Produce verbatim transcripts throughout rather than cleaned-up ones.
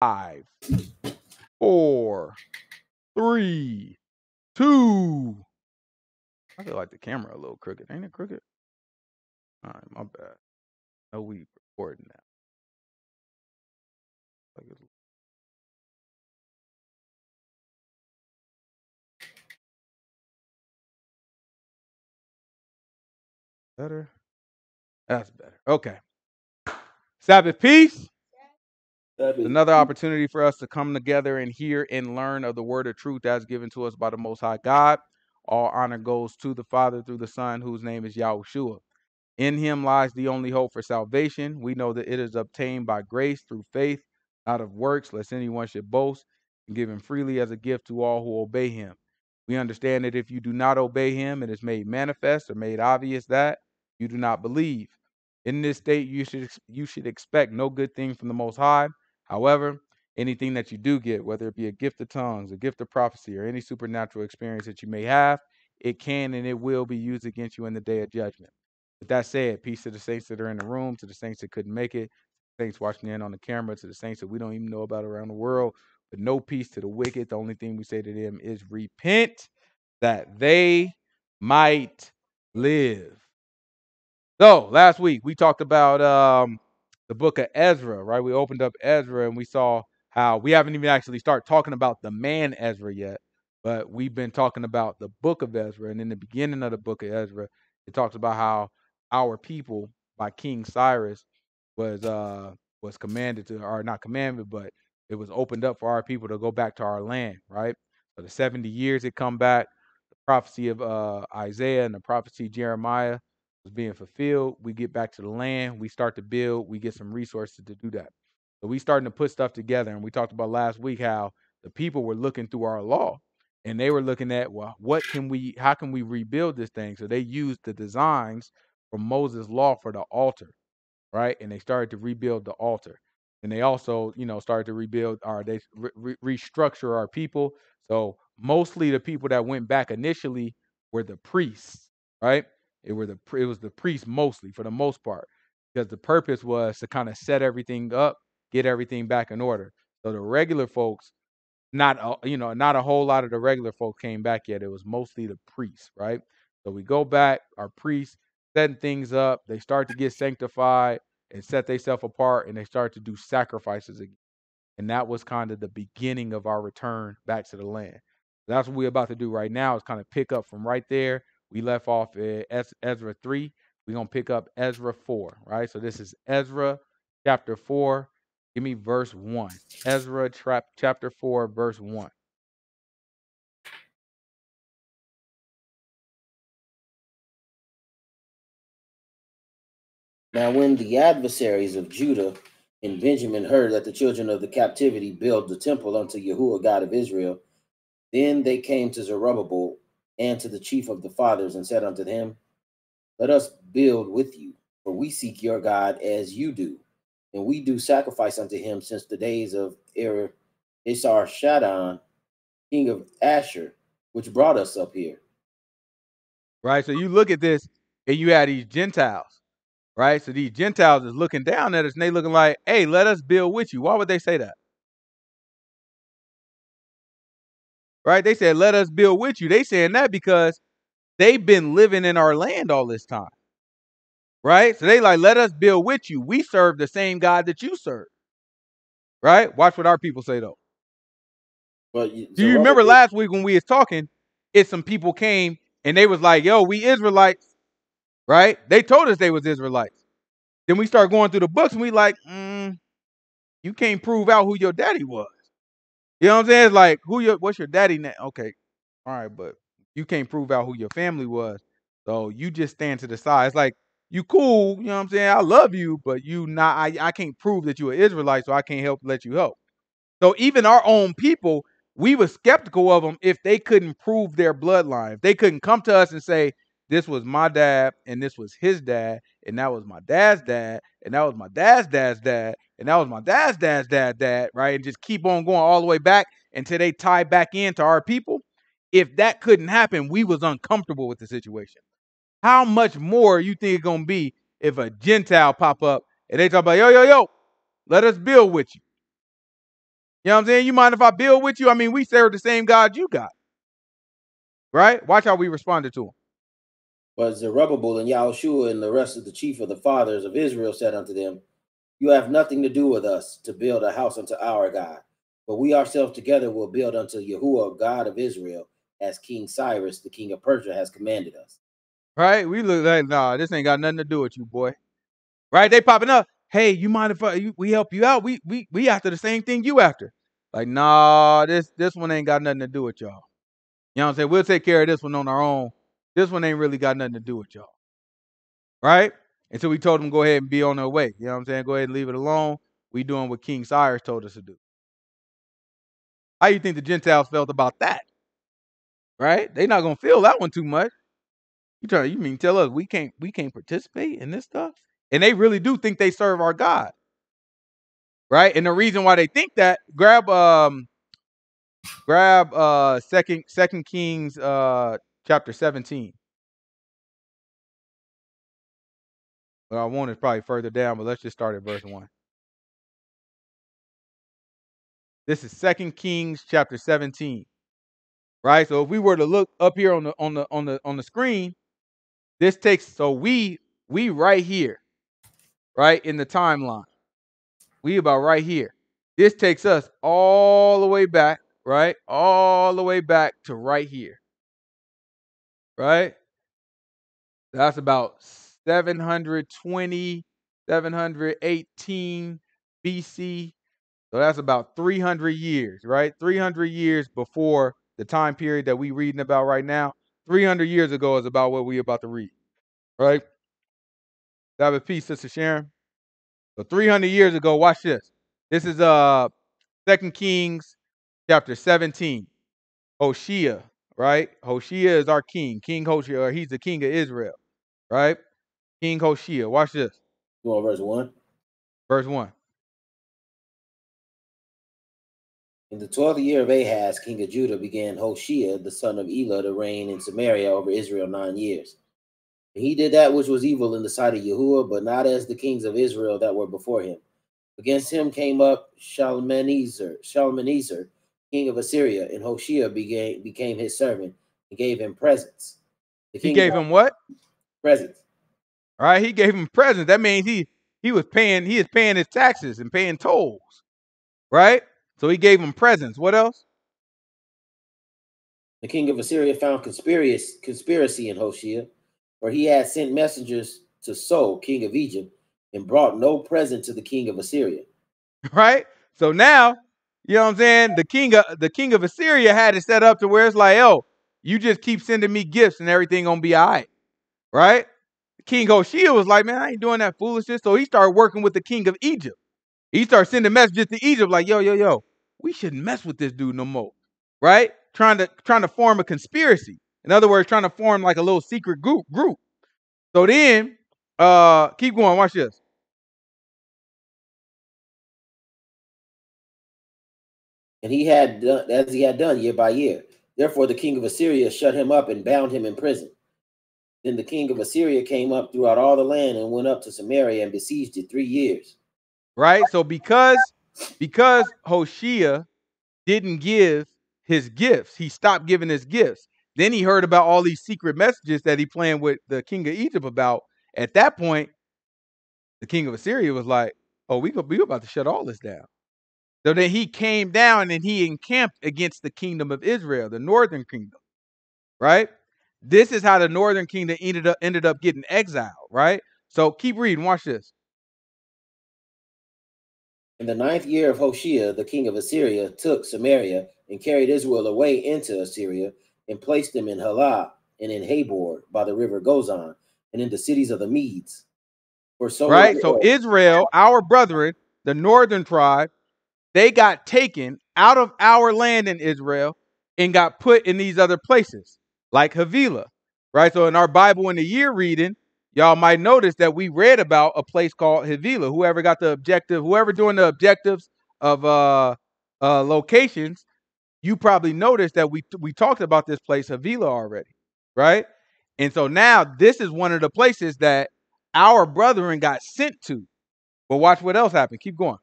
Five, four, three, two. I feel like the camera a little crooked. Ain't it crooked? All right, my bad. No, we recording now. Better. That's better. Okay. Sabbath peace. Another opportunity for us to come together and hear and learn of the word of truth that's given to us by the Most High God. All honor goes to the Father through the Son, whose name is Yahushua. In him lies the only hope for salvation. We know that it is obtained by grace through faith, not of works, lest anyone should boast, and given freely as a gift to all who obey him. We understand that if you do not obey him, it is made manifest or made obvious that you do not believe. In this state, you should you should expect no good thing from the Most High. However, anything that you do get, whether it be a gift of tongues, a gift of prophecy, or any supernatural experience that you may have, it can and it will be used against you in the day of judgment. With that said, peace to the saints that are in the room, to the saints that couldn't make it, saints watching in on the camera, to the saints that we don't even know about around the world, but no peace to the wicked. The only thing we say to them is repent that they might live. So last week we talked about um, the book of Ezra, right? We opened up Ezra and we saw how we haven't even actually started talking about the man Ezra yet, but we've been talking about the book of Ezra. And in the beginning of the book of Ezra, it talks about how our people by King Cyrus was uh, was commanded to, or not commanded, but it was opened up for our people to go back to our land, right? For the seventy years it come back, the prophecy of uh, Isaiah and the prophecy of Jeremiah was being fulfilled. We get back to the land, we start to build, we get some resources to do that. So we starting to put stuff together, and we talked about last week how the people were looking through our law, and they were looking at, well, what can we, how can we rebuild this thing? So they used the designs from Moses' law for the altar, right? And they started to rebuild the altar, and they also, you know, started to rebuild our, they re restructure our people. So mostly the people that went back initially were the priests, right? It were the it was the priests mostly, for the most part, because the purpose was to kind of set everything up, get everything back in order. So the regular folks, not a, you know, not a whole lot of the regular folk came back yet. It was mostly the priests, right? So we go back, our priests setting things up. They start to get sanctified and set themselves apart, and they start to do sacrifices again. And that was kind of the beginning of our return back to the land. So that's what we're about to do right now, is kind of pick up from right there. We left off at Ezra three. We're going to pick up Ezra four, right? So this is Ezra chapter four. Give me verse one. Ezra chapter four, verse one. Now when the adversaries of Judah and Benjamin heard that the children of the captivity built the temple unto Yahuwah God of Israel, then they came to Zerubbabel and to the chief of the fathers, and said unto him, Let us build with you, for we seek your God as you do, and we do sacrifice unto him since the days of Esarhaddon, king of Asher, which brought us up here. Right, so you look at this, and you had these Gentiles, right? So these Gentiles is looking down at us, and they looking like, hey, let us build with you. Why would they say that? Right? They said, let us build with you. They saying that because they've been living in our land all this time. Right? So they like, let us build with you. We serve the same God that you serve. Right? Watch what our people say, though. But you, Do you remember last week when we was talking, it's some people came and they was like, yo, we Israelites. Right? They told us they was Israelites. Then we start going through the books and we like, mm, you can't prove out who your daddy was. You know what I'm saying? It's like, who your, what's your daddy name? Okay, all right, but you can't prove out who your family was, so you just stand to the side. It's like, you cool, you know what I'm saying? I love you, but you not. I, I can't prove that you're an Israelite, so I can't help let you help. So even our own people, we were skeptical of them if they couldn't prove their bloodline. If they couldn't come to us and say, this was my dad, and this was his dad, and that was my dad's dad, and that was my dad's dad's dad, and that was my dad's dad's dad, dad, right? And just keep on going all the way back until they tie back into our people. If that couldn't happen, we was uncomfortable with the situation. How much more you think it's going to be if a Gentile pop up and they talk about, yo, yo, yo, let us build with you. You know what I'm saying? You mind if I build with you? I mean, we serve the same God you got. Right? Watch how we responded to him. But Zerubbabel and Yahushua and the rest of the chief of the fathers of Israel said unto them, You have nothing to do with us to build a house unto our God. But we ourselves together will build unto Yahuwah, God of Israel, as King Cyrus, the king of Persia, has commanded us. Right? We look like, nah, this ain't got nothing to do with you, boy. Right? They popping up. Hey, you mind if I, we help you out? We we we after the same thing you after. Like, nah, this this one ain't got nothing to do with y'all. You know what I'm saying? We'll take care of this one on our own. This one ain't really got nothing to do with y'all. Right? And so we told them, go ahead and be on their way. You know what I'm saying? Go ahead and leave it alone. We doing what King Cyrus told us to do. How you think the Gentiles felt about that? Right? They're not gonna feel that one too much. You trying? You mean tell us we can't we can't participate in this stuff? And they really do think they serve our God, right? And the reason why they think that, grab um, grab uh second second Kings uh chapter seventeen. What I want is probably further down, but let's just start at verse one. This is Second Kings chapter seventeen, right? So if we were to look up here on the on the on the on the screen, this takes so we we right here, right in the timeline, we about right here. This takes us all the way back, right, all the way back to right here, right. That's about seven hundred twenty, seven hundred eighteen B C. So that's about three hundred years, right? three hundred years before the time period that we're reading about right now. three hundred years ago is about what we're about to read, right? That was peace, Sister Sharon. So three hundred years ago, watch this. This is uh, Second Kings chapter seventeen. Hoshea, right? Hoshea is our king. King Hoshea, or he's the king of Israel, right? King Hoshea, watch this. You want verse one? Verse one. In the twelfth year of Ahaz, king of Judah, began Hoshea, the son of Elah, to reign in Samaria over Israel nine years. And he did that which was evil in the sight of Yahuwah, but not as the kings of Israel that were before him. Against him came up Shalmaneser, Shalmaneser, king of Assyria, and Hoshea became, became his servant and gave him presents. The king he gave him what? Presents. All right, he gave him presents. That means he he was paying, he is paying his taxes and paying tolls, right? So he gave him presents. What else? The king of Assyria found conspiracy, conspiracy in Hoshea, for he had sent messengers to So, king of Egypt, and brought no present to the king of Assyria. Right? So now, you know what I'm saying? The king of, the king of Assyria had it set up to where it's like, oh, you just keep sending me gifts and everything going to be all right. Right? King Hoshea was like, man, I ain't doing that foolishness. So he started working with the king of Egypt. He started sending messages to Egypt like, yo, yo, yo. We shouldn't mess with this dude no more, right? Trying to trying to form a conspiracy. In other words, trying to form like a little secret group. group. So then, uh, keep going. Watch this. And he had done as he had done year by year. Therefore, the king of Assyria shut him up and bound him in prison. Then the king of Assyria came up throughout all the land and went up to Samaria and besieged it three years. Right. So because. Because Hoshea didn't give his gifts, he stopped giving his gifts. Then he heard about all these secret messages that he planned with the king of Egypt about. At that point, the king of Assyria was like, oh, we we about to shut all this down. So then he came down and he encamped against the kingdom of Israel, the northern kingdom, right? This is how the northern kingdom ended up, ended up getting exiled, right? So keep reading. Watch this. In the ninth year of Hoshea, the king of Assyria took Samaria and carried Israel away into Assyria and placed them in Halah and in Habor by the river Gozan and in the cities of the Medes. For so right. So Israel, our brethren, the northern tribe, they got taken out of our land in Israel and got put in these other places like Havilah. Right. So in our Bible in the year reading, y'all might notice that we read about a place called Havilah. Whoever got the objective, whoever doing the objectives of uh, uh, locations, you probably noticed that we we talked about this place, Havilah, already, right? And so now this is one of the places that our brethren got sent to. But watch what else happened. Keep going.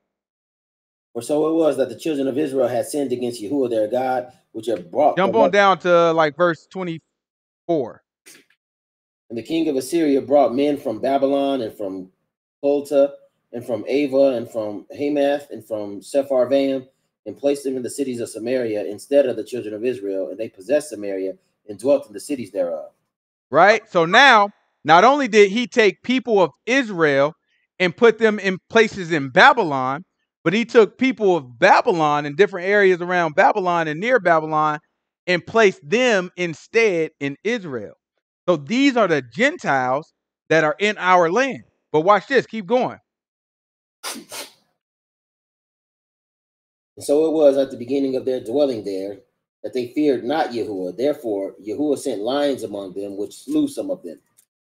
For so it was that the children of Israel had sinned against Yahuwah their God, which had brought... Jump on down to like verse twenty-four. And the king of Assyria brought men from Babylon and from Colta and from Ava and from Hamath and from Sepharvaim and placed them in the cities of Samaria instead of the children of Israel. And they possessed Samaria and dwelt in the cities thereof. Right. So now, not only did he take people of Israel and put them in places in Babylon, but he took people of Babylon in different areas around Babylon and near Babylon and placed them instead in Israel. So these are the Gentiles that are in our land. But watch this. Keep going. And so it was at the beginning of their dwelling there that they feared not Yahuwah. Therefore, Yahuwah sent lions among them, which slew some of them.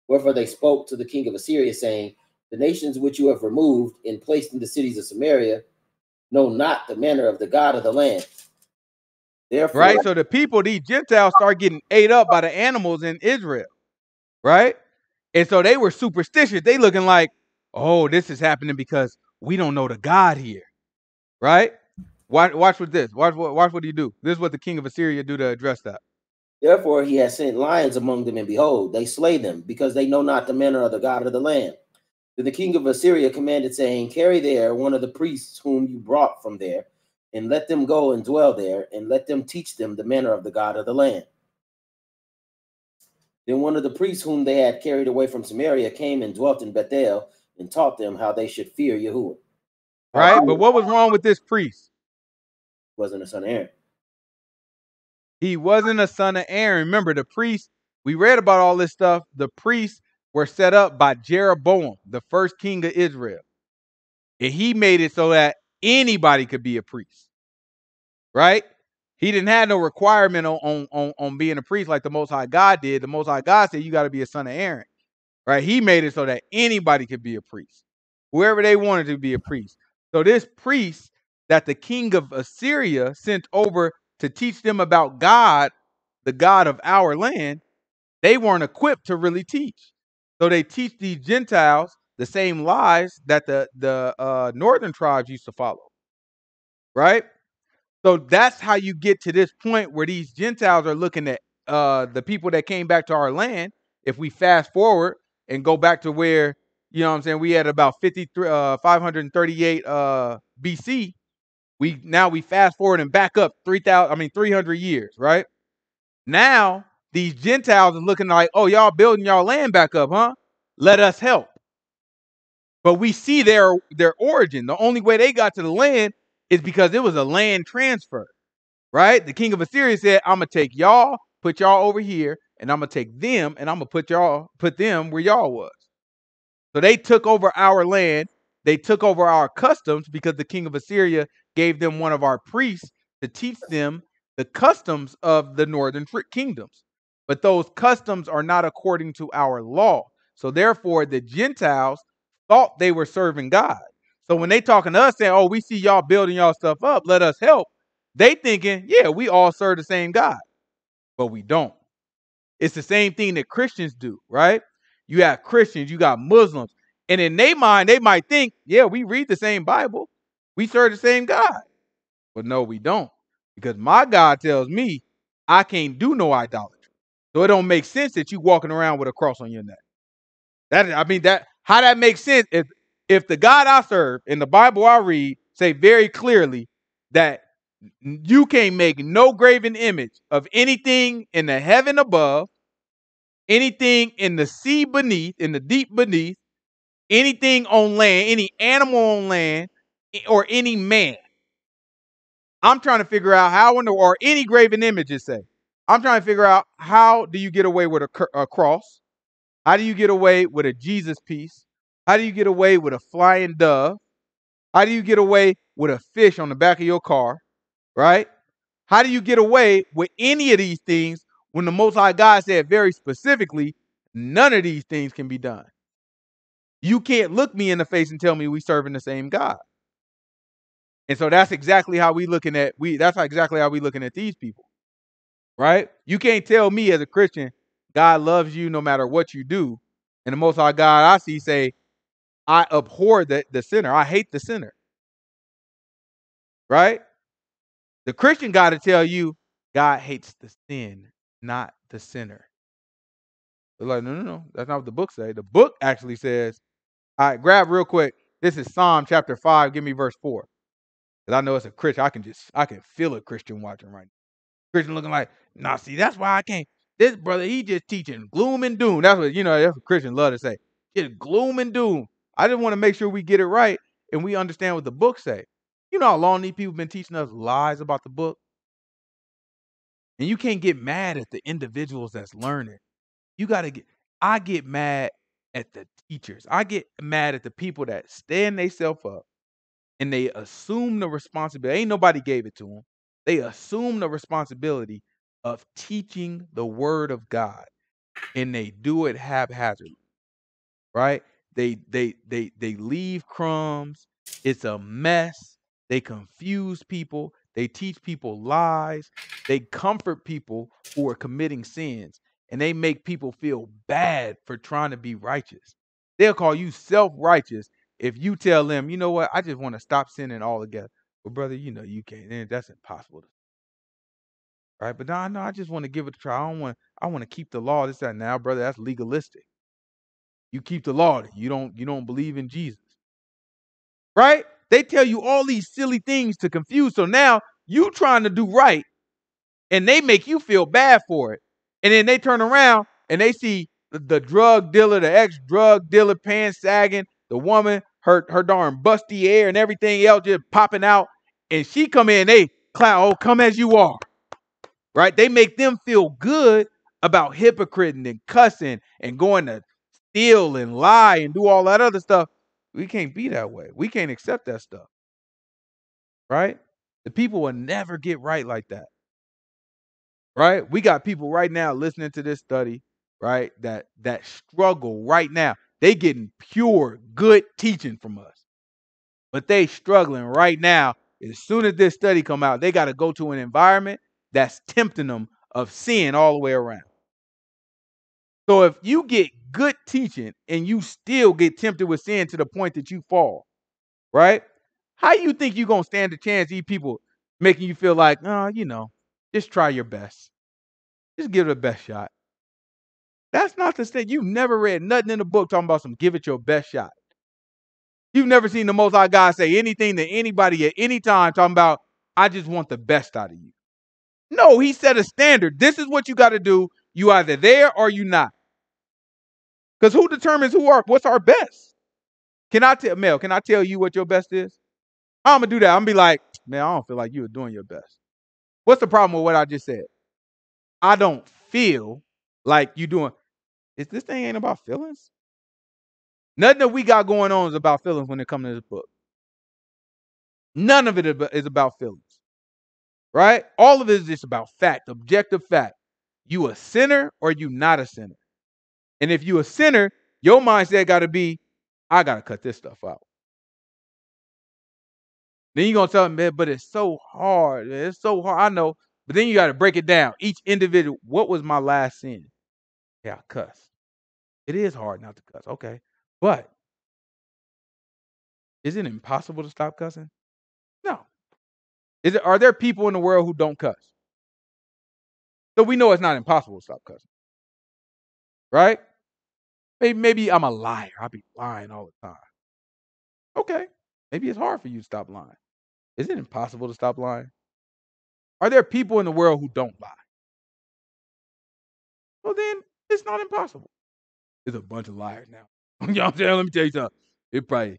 Wherefore they spoke to the king of Assyria, saying, the nations which you have removed and placed in the cities of Samaria know not the manner of the God of the land. Therefore, right. So the people, these Gentiles, start getting ate up by the animals in Israel. Right. And so they were superstitious. They looking like, oh, this is happening because we don't know the God here. Right. Watch, watch with this. Watch, watch what he do. This is what the king of Assyria do to address that. Therefore, he has sent lions among them, and behold, they slay them because they know not the manner of the God of the land. Then the king of Assyria commanded, saying, carry there one of the priests whom you brought from there, and let them go and dwell there, and let them teach them the manner of the God of the land. Then one of the priests whom they had carried away from Samaria came and dwelt in Bethel and taught them how they should fear Yahuwah. Right, but what was wrong with this priest? He wasn't a son of Aaron. He wasn't a son of Aaron. Remember, the priest, we read about all this stuff. The priests were set up by Jeroboam, the first king of Israel. And he made it so that anybody could be a priest, right? He didn't have no requirement on, on, on being a priest like the Most High God did. The Most High God said, you got to be a son of Aaron, right? He made it so that anybody could be a priest, whoever they wanted to be a priest. So this priest that the king of Assyria sent over to teach them about God, the God of our land, they weren't equipped to really teach. So they teach these Gentiles the same lies that the, the uh, northern tribes used to follow, right? So that's how you get to this point where these Gentiles are looking at uh, the people that came back to our land. If we fast forward and go back to where, you know what I'm saying, we had about fifty-three, uh, five thirty-eight uh, B C, we now we fast forward and back up three thousand, I mean, three hundred years, right? Now these Gentiles are looking like, oh, y'all building y'all land back up, huh? Let us help. But we see their, their origin. The only way they got to the land is because it was a land transfer, right? The king of Assyria said, I'm going to take y'all, put y'all over here, and I'm going to take them, and I'm going to put y'all, put them where y'all was. So they took over our land. They took over our customs because the king of Assyria gave them one of our priests to teach them the customs of the northern kingdoms. But those customs are not according to our law. So therefore, the Gentiles thought they were serving God. So when they talking to us saying, oh, we see y'all building y'all stuff up, let us help. They thinking, yeah, we all serve the same God, but we don't. It's the same thing that Christians do, right? You have Christians, you got Muslims. And in their mind, they might think, yeah, we read the same Bible. We serve the same God. But no, we don't. Because my God tells me I can't do no idolatry. So it don't make sense that you walking around with a cross on your neck. That I mean, that how that makes sense if if the God I serve in the Bible I read say very clearly that you can't make no graven image of anything in the heaven above, anything in the sea beneath, in the deep beneath, anything on land, any animal on land, or any man. I'm trying to figure out how in the or any graven images say. I'm trying to figure out how do you get away with a, a cross? How do you get away with a Jesus piece? How do you get away with a flying dove? How do you get away with a fish on the back of your car? Right? How do you get away with any of these things when the Most High God said very specifically, none of these things can be done? You can't look me in the face and tell me we serving the same God. And so that's exactly how we looking at we. That's exactly how we looking at these people. Right? You can't tell me as a Christian, God loves you no matter what you do. And the Most High God I see say, I abhor the, the sinner. I hate the sinner. right? The Christian got to tell you, God hates the sin, not the sinner. They're like, no, no, no, that's not what the book says. The book actually says, all right, grab real quick. This is Psalm chapter five. Give me verse four. Because I know it's a Christian. I can just, I can feel a Christian watching right now. Christian looking like, nah, see, that's why I can't. This brother, he just teaching gloom and doom. That's what, you know, that's what Christians love to say. Just gloom and doom. I just want to make sure we get it right and we understand what the book say. You know how long these people been teaching us lies about the book? And you can't get mad at the individuals that's learning. You got to get, I get mad at the teachers. I get mad at the people that stand themselves up and they assume the responsibility. Ain't nobody gave it to them. They assume the responsibility of teaching the word of God and they do it haphazardly, right? They, they, they, they leave crumbs. It's a mess. They confuse people. They teach people lies. They comfort people who are committing sins. And they make people feel bad for trying to be righteous. They'll call you self-righteous if you tell them, you know what, I just want to stop sinning altogether. Well, brother, you know you can't. That's impossible. Right? But no, no, I just want to give it a try. I don't want. I want to keep the law. This, that, now, brother, that's legalistic. You keep the law. You don't. You don't believe in Jesus. Right? They tell you all these silly things to confuse. So now you trying to do right, and they make you feel bad for it. And then they turn around and they see the, the drug dealer, the ex-drug dealer, pants sagging, the woman, her her darn busty hair and everything else just popping out. And she come in, they clown, oh, come as you are. Right? They make them feel good about hypocriting and cussing and going to steal and lie and do all that other stuff. We can't be that way. We can't accept that stuff. Right? The people will never get right like that. Right? We got people right now listening to this study, right? That that struggle right now. They getting pure, good teaching from us. But they struggling right now. As soon as this study come out, they got to go to an environment that's tempting them of sin all the way around. So if you get good teaching and you still get tempted with sin to the point that you fall, right? How you think you're going to stand a chance, these people making you feel like, oh, you know, just try your best. Just give it a best shot. That's not to say you've never read nothing in the book talking about some give it your best shot. You've never seen the Most High God say anything to anybody at any time talking about, I just want the best out of you. No, he set a standard. This is what you got to do. You either there or you not. Because who determines who are, what's our best? Can I tell, Mel, can I tell you what your best is? I'm going to do that. I'm going to be like, man, I don't feel like you are doing your best. What's the problem with what I just said? I don't feel like you doing. Is this thing ain't about feelings? Nothing that we got going on is about feelings when it comes to this book. None of it is about feelings, right? All of it is just about fact, objective fact. You a sinner or you not a sinner? And if you a sinner, your mindset got to be, I got to cut this stuff out. Then you're going to tell them, man, but it's so hard. Man. It's so hard. I know. But then you got to break it down. Each individual. What was my last sin? Yeah, I cussed. It is hard not to cuss. Okay. But is it impossible to stop cussing? No. Is it, are there people in the world who don't cuss? So we know it's not impossible to stop cussing. Right? Maybe, maybe I'm a liar. I'll be lying all the time. Okay. Maybe it's hard for you to stop lying. Is it impossible to stop lying? Are there people in the world who don't lie? Well, then it's not impossible. There's a bunch of liars now. You know what I'm saying? Let me tell you something. It's probably,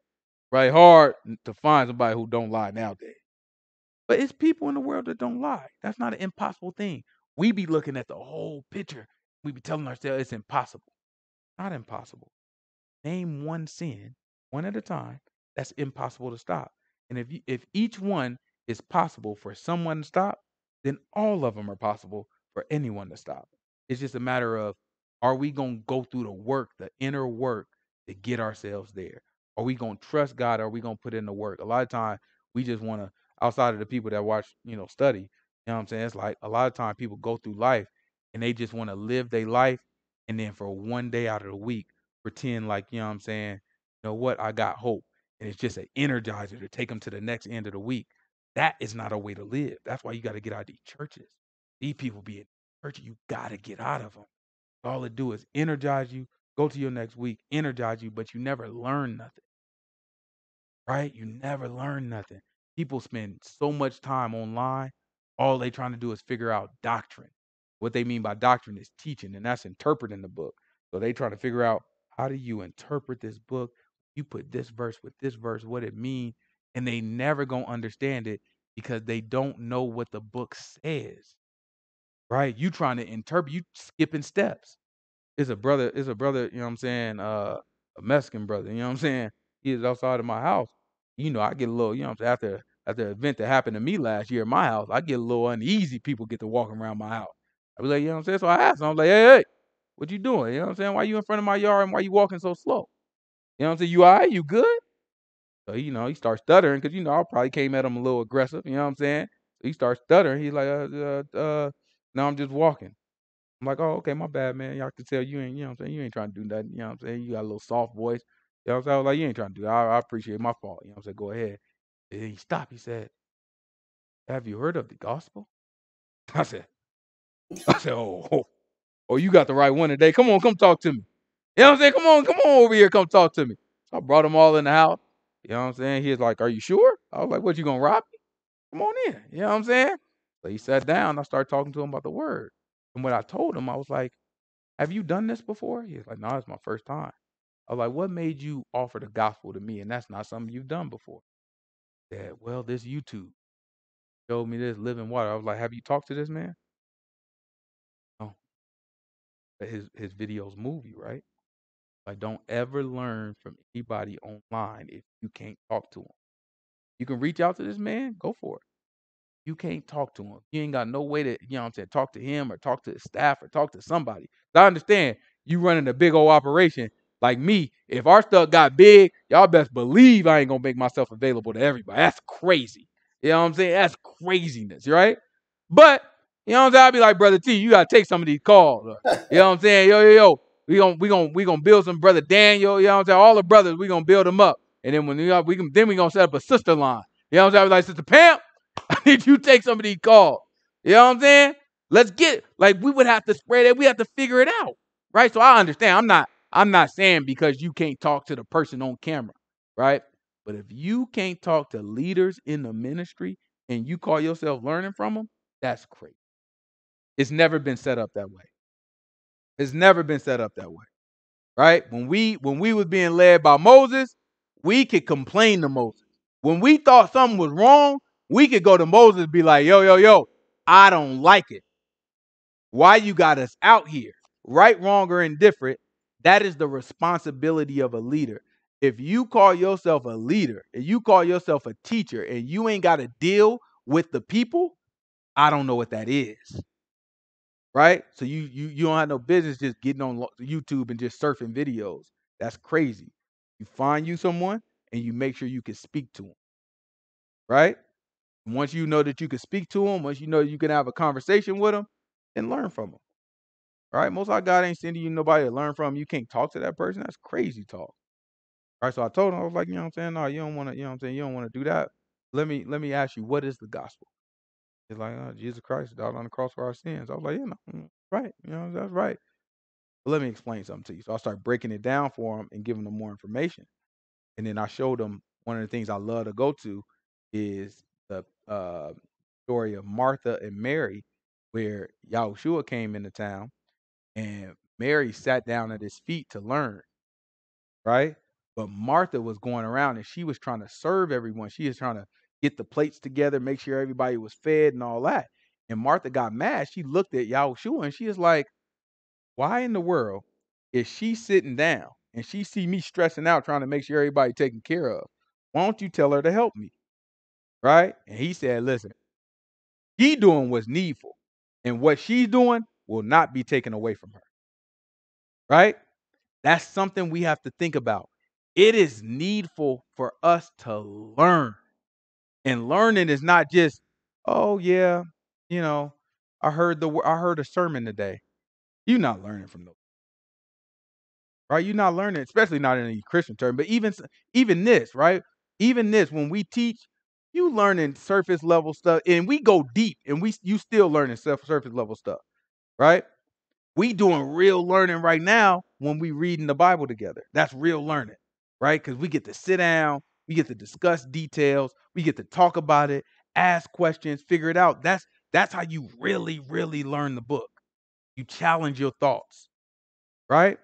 probably hard to find somebody who don't lie nowadays. But it's people in the world that don't lie. That's not an impossible thing. We be looking at the whole picture. We be telling ourselves it's impossible. Not impossible. Name one sin, one at a time, that's impossible to stop. And if you, if each one is possible for someone to stop, then all of them are possible for anyone to stop. It's just a matter of, are we going to go through the work, the inner work to get ourselves there? Are we going to trust God? Or are we going to put in the work? A lot of time we just want to, outside of the people that watch, you know, study, you know what I'm saying? It's like a lot of time people go through life and they just want to live their life. And then for one day out of the week, pretend like, you know what I'm saying? You know what? I got hope. And it's just an energizer to take them to the next end of the week. That is not a way to live. That's why you got to get out of these churches. These people be in church. You got to get out of them. All it do is energize you. Go to your next week, energize you, but you never learn nothing. Right? You never learn nothing. People spend so much time online. All they trying to do is figure out doctrine. What they mean by doctrine is teaching, and that's interpreting the book. So they trying to figure out, how do you interpret this book? You put this verse with this verse, what it mean, and they never going to understand it because they don't know what the book says. Right? You trying to interpret, you skipping steps. It's a brother, it's a brother, you know what I'm saying, uh, a Mexican brother, you know what I'm saying? He is outside of my house. You know, I get a little, you know what I'm saying, after, after the event that happened to me last year at my house, I get a little uneasy. People get to walking around my house. I be like, you know what I'm saying? So I asked him, I'm like, hey, hey, what you doing? You know what I'm saying? Why you in front of my yard and why you walking so slow? You know what I'm saying? You all right? You good? So, you know, he starts stuttering because, you know, I probably came at him a little aggressive. You know what I'm saying? So he starts stuttering. He's like, uh, uh, uh, no, I'm just walking. I'm like, oh, okay, my bad, man. Y'all can tell you ain't, you know what I'm saying? You ain't trying to do nothing. You know what I'm saying? You got a little soft voice. You know what I'm saying? I was like, you ain't trying to do that. I, I appreciate my fault. You know what I'm saying? Go ahead. And then he stopped. He said, have you heard of the gospel? I said, I said, oh, oh, oh, you got the right one today. Come on, come talk to me. You know what I'm saying? Come on, come on over here. Come talk to me. So I brought them all in the house. You know what I'm saying? He was like, are you sure? I was like, what, you going to rob me? Come on in. You know what I'm saying? So he sat down. I started talking to him about the word. And what I told him, I was like, have you done this before? He was like, no, it's my first time. I was like, what made you offer the gospel to me? And that's not something you've done before. He said, well, this YouTube showed me this living water. I was like, have you talked to this man? No. His, his videos move you, right? Like, don't ever learn from anybody online if you can't talk to him. You can reach out to this man, go for it. You can't talk to him. You ain't got no way to, you know what I'm saying, talk to him or talk to his staff or talk to somebody. I understand you running a big old operation like me. If our stuff got big, y'all best believe I ain't going to make myself available to everybody. That's crazy. You know what I'm saying? That's craziness, right? But, you know what I'm saying? I'll be like, Brother T, you got to take some of these calls. Or, you know what I'm saying? Yo, yo, yo. We gon' we gon' we gonna build some Brother Daniel. You know what I'm saying? All the brothers, we gonna build them up. And then when we, we can, then we gonna set up a sister line. You know what I'm saying? I was like, Sister Pam, I need you to take some of these calls. You know what I'm saying? Let's get, like, we would have to spread it. We have to figure it out, right? So I understand. I'm not I'm not saying because you can't talk to the person on camera, right? But if you can't talk to leaders in the ministry and you call yourself learning from them, that's crazy. It's never been set up that way. It's never been set up that way, right? When we when we was being led by Moses, we could complain to Moses. When we thought something was wrong, we could go to Moses and be like, yo, yo, yo, I don't like it. Why you got us out here? Right, wrong, or indifferent, that is the responsibility of a leader. If you call yourself a leader and you call yourself a teacher and you ain't got to deal with the people, I don't know what that is. Right? So you, you you don't have no business just getting on YouTube and just surfing videos. That's crazy. You find you someone and you make sure you can speak to them. Right? And once you know that you can speak to them, once you know you can have a conversation with them, then learn from them. Right? Most High God ain't sending you nobody to learn from. You can't talk to that person. That's crazy talk. Right? So I told him, I was like, you know what I'm saying? No, you don't want to, you know what I'm saying? You don't want to do that. Let me let me ask you, what is the gospel? It's like, oh, Jesus Christ died on the cross for our sins. I was like, yeah, no, right. You know, that's right. But let me explain something to you. So I started breaking it down for him and giving him more information. And then I showed him one of the things I love to go to is the uh, story of Martha and Mary, where Yahushua came into town and Mary sat down at his feet to learn, right? But Martha was going around and she was trying to serve everyone. She was trying to get the plates together, make sure everybody was fed and all that. And Martha got mad. She looked at Yahushua and she is like, why in the world is she sitting down and she see me stressing out trying to make sure everybody taken care of? Why don't you tell her to help me? Right? And he said, listen, he doing what's needful and what she's doing will not be taken away from her. Right? That's something we have to think about. It is needful for us to learn. And learning is not just, oh, yeah, you know, I heard the I heard a sermon today. You're not learning from those. Right? You're not learning, especially not in a Christian term. But even even this, right? Even this, when we teach, you learning surface level stuff, and we go deep, and we you still learning surface level stuff, right? We doing real learning right now when we reading the Bible together. That's real learning, right? Because we get to sit down, we get to discuss details, we get to talk about it, ask questions, figure it out. That's that's how you really, really learn the book. You challenge your thoughts, right?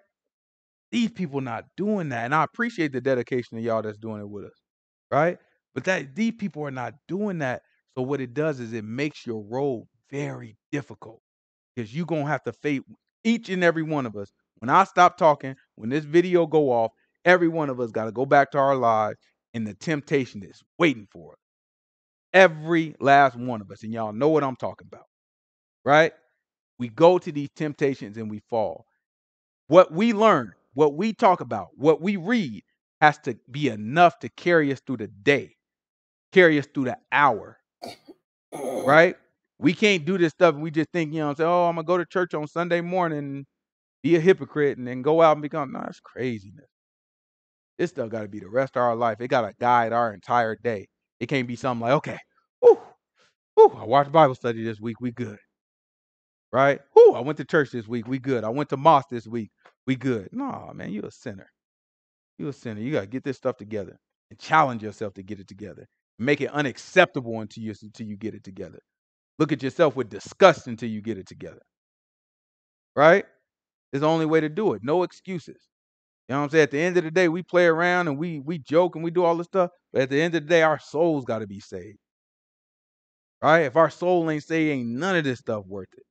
These people not doing that, and I appreciate the dedication of y'all that's doing it with us, right? But that these people are not doing that. So what it does is it makes your road very difficult, because you're going to have to face each and every one of us. When I stop talking, when this video go off, every one of us got to go back to our lives, and the temptation is waiting for us. Every last one of us. And y'all know what I'm talking about, right? We go to these temptations and we fall. What we learn, what we talk about, what we read has to be enough to carry us through the day, carry us through the hour, right? We can't do this stuff and we just think, you know, say, oh, I'm going to go to church on Sunday morning, be a hypocrite, and then go out and become, no, that's craziness. This stuff got to be the rest of our life. It got to guide our entire day. It can't be something like, okay, whew, whew, I watched Bible study this week, we good, right? Whew, I went to church this week, we good. I went to mosque this week, we good. No, man, you're a sinner. You're a sinner. You got to get this stuff together and challenge yourself to get it together. Make it unacceptable until you, until you get it together. Look at yourself with disgust until you get it together. Right? It's the only way to do it. No excuses. You know what I'm saying? At the end of the day, we play around and we we joke and we do all this stuff. But at the end of the day, our souls got to be saved. Right? If our soul ain't saved, ain't none of this stuff worth it.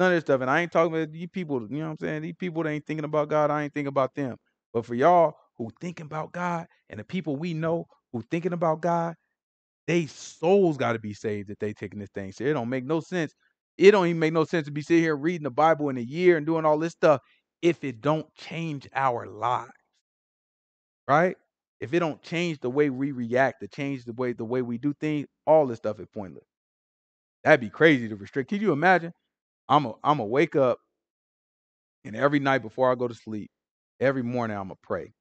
None of this stuff. And I ain't talking about these people. You know what I'm saying? These people that ain't thinking about God, I ain't thinking about them. But for y'all who thinking about God, and the people we know who thinking about God, they souls got to be saved if they taking this thing. So it don't make no sense. It don't even make no sense to be sitting here reading the Bible in a year and doing all this stuff if it don't change our lives, right? If it don't change the way we react, to change the way the way we do things, all this stuff is pointless. That'd be crazy to restrict. Can you imagine? I'm a, I'm a wake up, and every night before I go to sleep, every morning I'm a pray.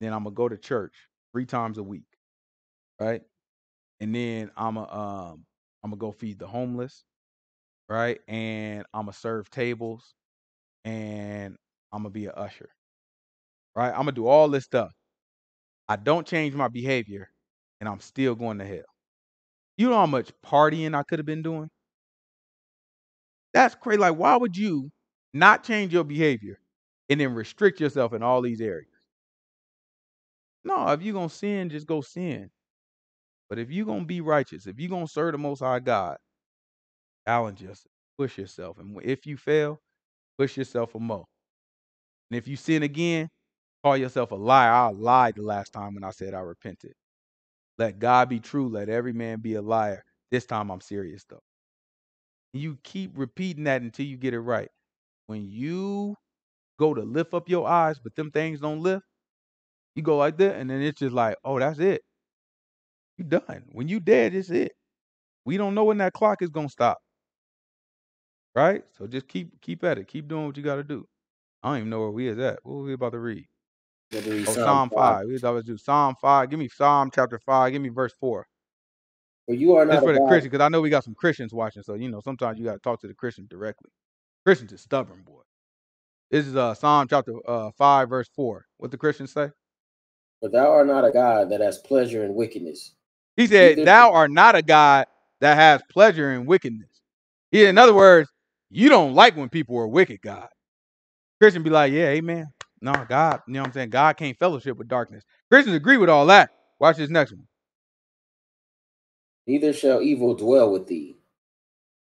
Then I'm going to go to church three times a week, right? And then I'm going um, to go feed the homeless, right? And I'm going to serve tables, and I'm going to be an usher, right? I'm going to do all this stuff. I don't change my behavior, and I'm still going to hell. You know how much partying I could have been doing? That's crazy. Like, why would you not change your behavior and then restrict yourself in all these areas? No, if you're going to sin, just go sin. But if you're going to be righteous, if you're going to serve the Most High God, challenge yourself, push yourself. And if you fail, push yourself for more. And if you sin again, call yourself a liar. I lied the last time when I said I repented. Let God be true. Let every man be a liar. This time I'm serious, though. You keep repeating that until you get it right. When you go to lift up your eyes, but them things don't lift, you go like that, and then it's just like, oh, that's it. You done. When you dead, it's it. We don't know when that clock is going to stop. Right? So just keep keep at it. Keep doing what you got to do. I don't even know where we is at. What were we about to read? Yeah, oh, Psalm five. We was about to do Psalm five. Give me Psalm chapter five. Give me verse four. Well, you are not That's for the Christian, because I know we got some Christians watching. So, you know, sometimes you got to talk to the Christians directly. Christians is stubborn, boy. This is uh, Psalm chapter five, verse four. What the Christians say? For thou art not a God that has pleasure in wickedness. He said, Either thou art not a God that has pleasure in wickedness. He, in other words, you don't like when people are wicked, God. Christian be like, yeah, amen. No, God, you know what I'm saying? God can't fellowship with darkness. Christians agree with all that. Watch this next one. Neither shall evil dwell with thee.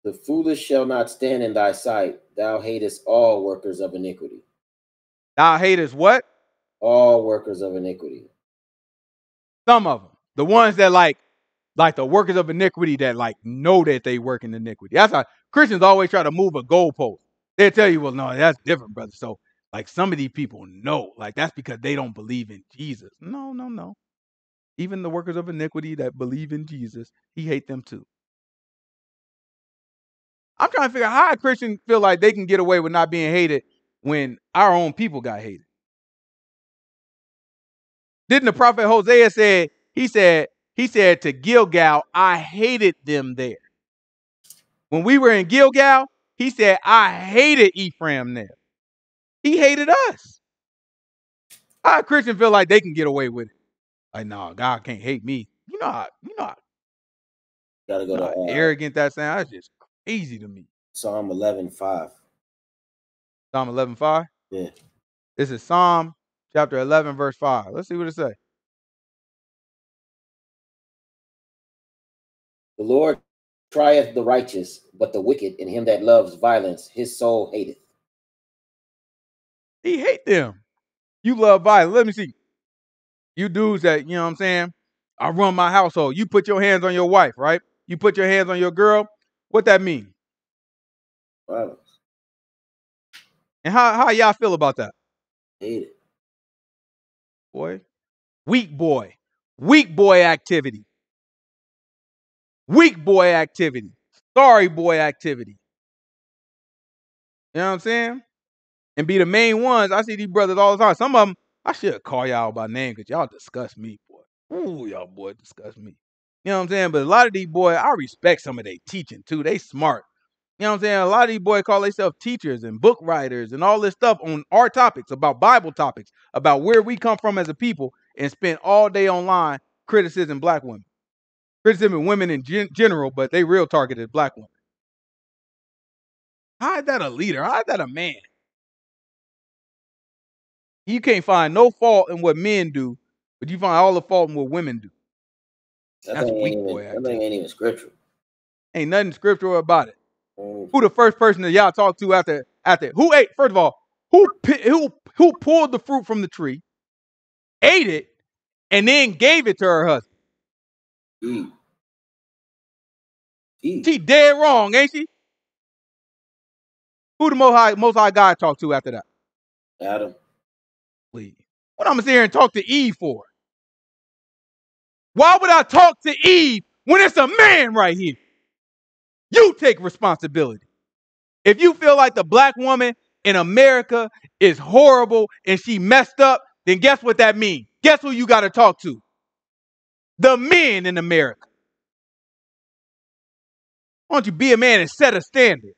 The foolish shall not stand in thy sight. Thou hatest all workers of iniquity. Thou hatest what? All workers of iniquity. Some of them. The ones that like, like the workers of iniquity that like know that they work in iniquity. That's how Christians always try to move a goalpost. They'll tell you, well, no, that's different, brother. So like some of these people know, like that's because they don't believe in Jesus. No, no, no. Even the workers of iniquity that believe in Jesus, he hates them too. I'm trying to figure out how a Christian feel like they can get away with not being hated when our own people got hated. Didn't the prophet Hosea say, he said, He said to Gilgal, I hated them there. When we were in Gilgal, he said, I hated Ephraim there. He hated us. Our Christians feel like they can get away with it. Like, no, God can't hate me. You know how, you know how, gotta go you know to, how uh, arrogant that sounds. That's just crazy to me. Psalm eleven five. Psalm eleven five? Yeah. This is Psalm chapter eleven, verse five. Let's see what it says. The Lord trieth the righteous, but the wicked and him that loves violence, his soul hateth. He hate them. You love violence. Let me see. You dudes that, you know what I'm saying, I run my household. You put your hands on your wife, right? You put your hands on your girl. What that mean? Violence. And how, how y'all feel about that? Hate it. Boy. Weak boy. Weak boy activity. Weak boy activity. Sorry boy activity. You know what I'm saying? And be the main ones. I see these brothers all the time. Some of them, I should call y'all by name because y'all disgust me, boy. Ooh, y'all boy disgust me. You know what I'm saying? But a lot of these boys, I respect some of their teaching too. They smart. You know what I'm saying? A lot of these boys call themselves teachers and book writers and all this stuff on our topics, about Bible topics, about where we come from as a people, and spend all day online criticizing black women. Criticizing women in gen general, but they real targeted black women. How is that a leader? How is that a man? You can't find no fault in what men do, but you find all the fault in what women do. That's that weak boy. That thing ain't even scriptural. Ain't nothing scriptural about it. Mm. Who the first person that y'all talked to after after who ate? First of all, who who who pulled the fruit from the tree, ate it, and then gave it to her husband? Mm. Mm. She dead wrong, ain't she? Who the most high, most high God talked to after that? Adam. Please. What I'm gonna sit here and talk to Eve for? Why would I talk to Eve when it's a man right here? You take responsibility. If you feel like the black woman in America is horrible and she messed up, then guess what that means? Guess who you got to talk to? The men in America. Why don't you be a man and set a standard?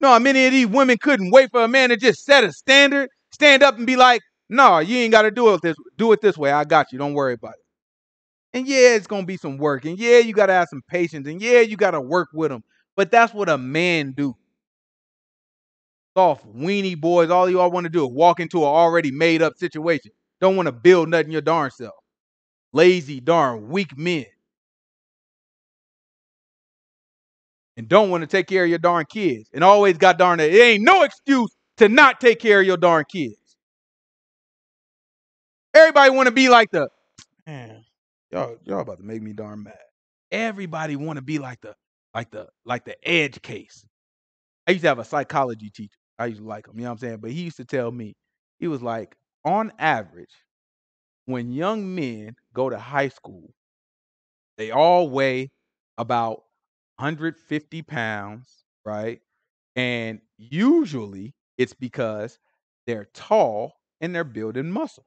No, many of these women couldn't wait for a man to just set a standard, stand up and be like, no, you ain't got to do it this do it this way. I got you. Don't worry about it. And yeah, it's going to be some work. And yeah, you got to have some patience. And yeah, you got to work with them. But that's what a man do. Soft weenie boys, all you all want to do is walk into an already made up situation. Don't want to build nothing your darn self. Lazy, darn, weak men. And don't want to take care of your darn kids. And always got darn it. It ain't no excuse to not take care of your darn kids. Everybody want to be like the... Man. Y'all, y'all about to make me darn mad. Everybody want to be like the, like the, like the edge case. I used to have a psychology teacher. I used to like him, you know what I'm saying? But he used to tell me, he was like, on average, when young men go to high school, they all weigh about one hundred fifty pounds, right? And usually it's because they're tall and they're building muscle,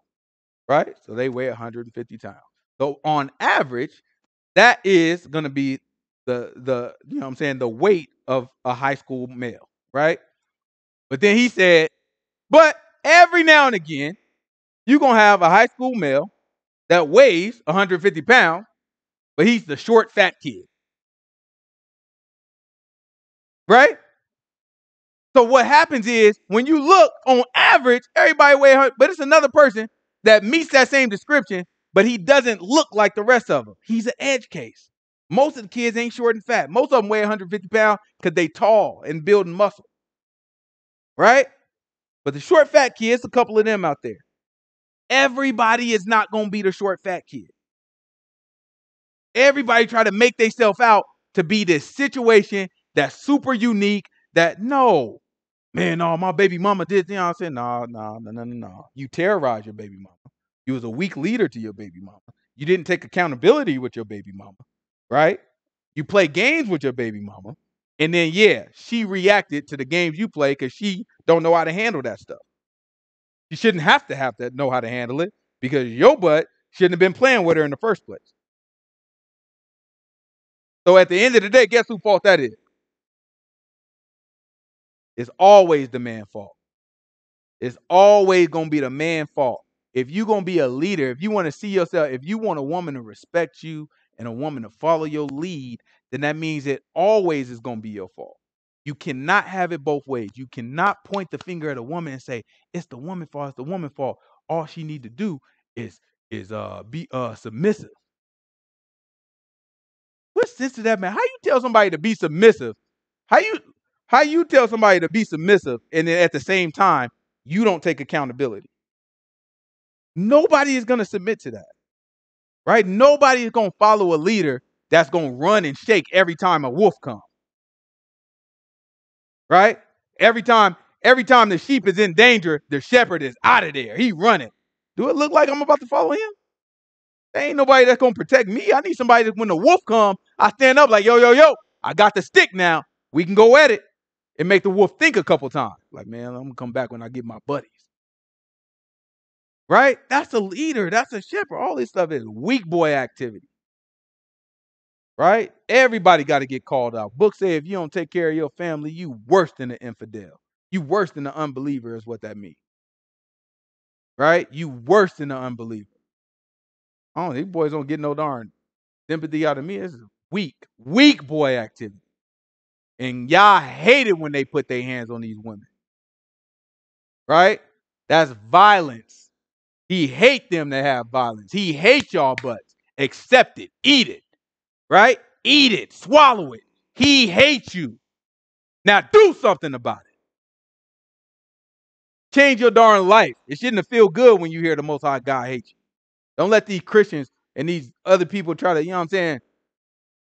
right? So they weigh one hundred fifty pounds. So on average, that is going to be the, the, you know what I'm saying, the weight of a high school male, right? But then he said, but every now and again, you're going to have a high school male that weighs one hundred fifty pounds, but he's the short, fat kid. Right? So what happens is when you look on average, everybody weighs one hundred, but it's another person that meets that same description, but he doesn't look like the rest of them. He's an edge case. Most of the kids ain't short and fat. Most of them weigh one hundred fifty pounds because they tall and building muscle. Right? But the short, fat kids, a couple of them out there. Everybody is not going to be the short, fat kid. Everybody try to make themselves out to be this situation that's super unique that, no, man, no, my baby mama did, you know what I'm saying? No, no, no, no, no. You terrorize your baby mama. You was a weak leader to your baby mama. You didn't take accountability with your baby mama, right? You play games with your baby mama. And then, yeah, she reacted to the games you play because she don't know how to handle that stuff. You shouldn't have to have to know how to handle it because your butt Shouldn't have been playing with her in the first place. So at the end of the day, guess whose fault that is? It's always the man's fault. It's always going to be the man's fault. If you're going to be a leader, if you want to see yourself, if you want a woman to respect you and a woman to follow your lead, then that means it always is going to be your fault. You cannot have it both ways. You cannot point the finger at a woman and say, it's the woman's fault, it's the woman's fault. All she need to do is, is uh, be uh, submissive. What sense does that make? How you tell somebody to be submissive? How you, how you tell somebody to be submissive and then at the same time, you don't take accountability? Nobody is going to submit to that, right? Nobody is going to follow a leader that's going to run and shake every time a wolf comes, right? Every time, every time the sheep is in danger, the shepherd is out of there. He running. Do it look like I'm about to follow him? There ain't nobody that's going to protect me. I need somebody that when the wolf comes, I stand up like, yo, yo, yo, I got the stick now. We can go at it and make the wolf think a couple times. Like, man, I'm going to come back when I get my buddies. Right? That's a leader. That's a shepherd. All this stuff is weak boy activity. Right? Everybody got to get called out. Books say if you don't take care of your family, you worse than an infidel. You worse than an unbeliever is what that means. Right? You worse than an unbeliever. Oh, these boys don't get no darn sympathy out of me. This is weak, weak boy activity. And y'all hate it when they put their hands on these women. Right? That's violence. He hate them that have violence. He hate y'all butts. Accept it. Eat it. Right? Eat it. Swallow it. He hates you. Now do something about it. Change your darn life. It shouldn't feel good when you hear the Most High God hates you. Don't let these Christians and these other people try to, you know what I'm saying,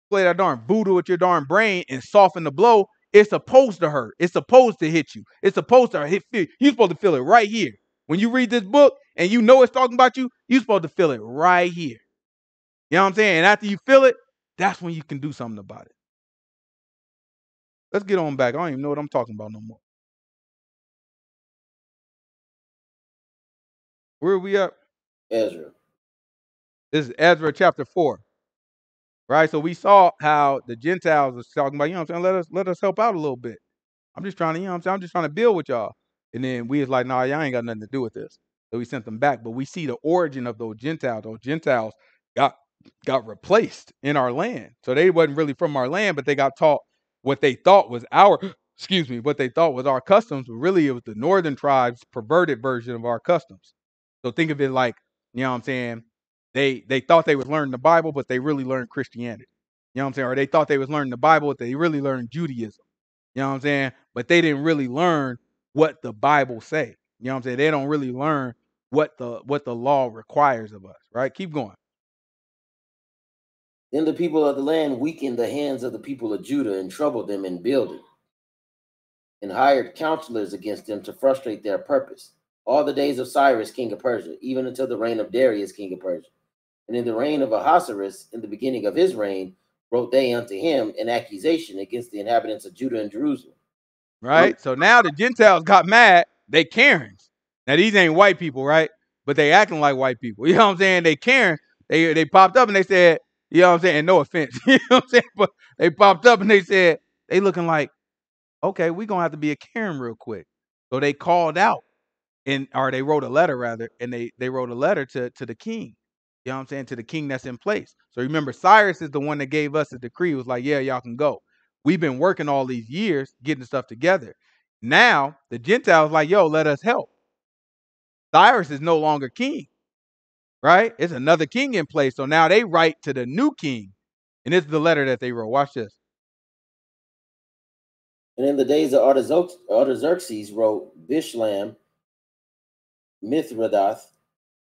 play that darn voodoo with your darn brain and soften the blow. It's supposed to hurt. It's supposed to hit you. It's supposed to hit. You're supposed to feel it right here. When you read this book and you know it's talking about you, you're supposed to feel it right here. You know what I'm saying? And after you feel it, that's when you can do something about it. Let's get on back. I don't even know what I'm talking about no more. Where are we at? Ezra. This is Ezra chapter four, right? So we saw how the Gentiles was talking about, you know what I'm saying? Let us, let us help out a little bit. I'm just trying to, you know what I'm saying? I'm just trying to build with y'all. And then we was like, nah, y'all ain't got nothing to do with this. So we sent them back. But we see the origin of those Gentiles. Those Gentiles got, got replaced in our land. So they wasn't really from our land, but they got taught what they thought was our, excuse me, what they thought was our customs. But really it was the northern tribes' perverted version of our customs. So think of it like, you know what I'm saying? They they thought they was learning the Bible, but they really learned Christianity. You know what I'm saying? Or they thought they was learning the Bible, but they really learned Judaism. You know what I'm saying? But they didn't really learn what the Bible say. You know what I'm saying? They don't really learn what the what the law requires of us, right? Keep going. Then the people of the land weakened the hands of the people of Judah and troubled them in building, and hired counselors against them to frustrate their purpose. All the days of Cyrus, king of Persia, even until the reign of Darius, king of Persia. And in the reign of Ahasuerus, in the beginning of his reign, wrote they unto him an accusation against the inhabitants of Judah and Jerusalem. Right? So now the Gentiles got mad. They Karens. Now these ain't white people, right? But they acting like white people. You know what I'm saying? They Karens. They, they popped up and they said, you know what I'm saying? And no offense. You know what I'm saying? But they popped up and they said, they looking like, okay, we're going to have to be a Karen real quick. So they called out and, or they wrote a letter rather. And they, they wrote a letter to, to the king. You know what I'm saying? To the king that's in place. So remember, Cyrus is the one that gave us a decree. It was like, yeah, y'all can go. We've been working all these years getting stuff together. Now the Gentiles like, yo, let us help. Cyrus is no longer king, right? It's another king in place. So now they write to the new king. And this is the letter that they wrote. Watch this. And in the days of Artaxerxes, Artaxerxes wrote Bishlam, Mithridath,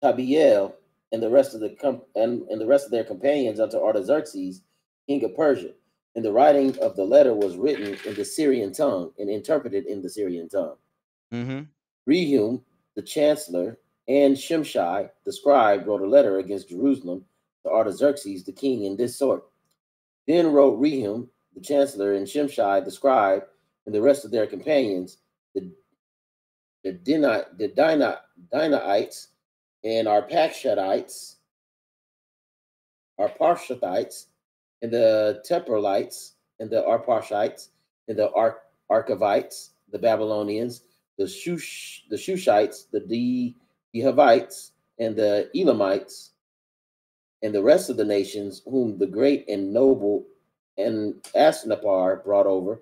Tabiel, and the rest of the com and, and the rest of their companions unto Artaxerxes, king of Persia. And the writing of the letter was written in the Syrian tongue and interpreted in the Syrian tongue. Mm-hmm. Rehum, the chancellor, and Shimshai, the scribe, wrote a letter against Jerusalem to Artaxerxes, the king, in this sort. Then wrote Rehum, the chancellor, and Shimshai, the scribe, and the rest of their companions, the the Dinah, the Dinah, Dinaites, and Artaxerxesites, Arpachshadites, and the Temperlites, and the Arpachshites, and the Ar Archivites, the Babylonians, the Shush, the Shushites, the Dehavites, and the Elamites, and the rest of the nations whom the great and noble and Asnapar brought over,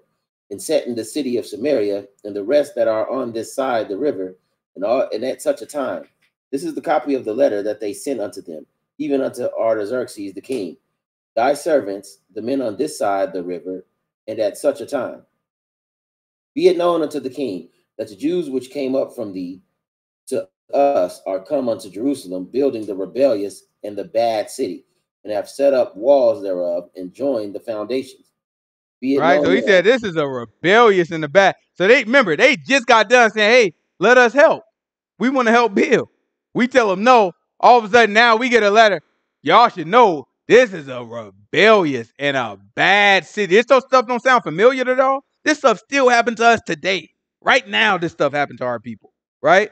and set in the city of Samaria, and the rest that are on this side the river, and all, and at such a time. This is the copy of the letter that they sent unto them, even unto Artaxerxes the king, thy servants, the men on this side the river, and at such a time. Be it known unto the king, that the Jews which came up from thee to us are come unto Jerusalem, building the rebellious and the bad city, and have set up walls thereof, and joined the foundations. Be it right, known so he that, said this is a rebellious and the bad. So they, remember, they just got done saying, hey, let us help. We want to help build. We tell them no. All of a sudden now we get a letter. Y'all should know this is a rebellious and a bad city. This stuff don't sound familiar at all. This stuff still happens to us today. Right now, this stuff happened to our people, right?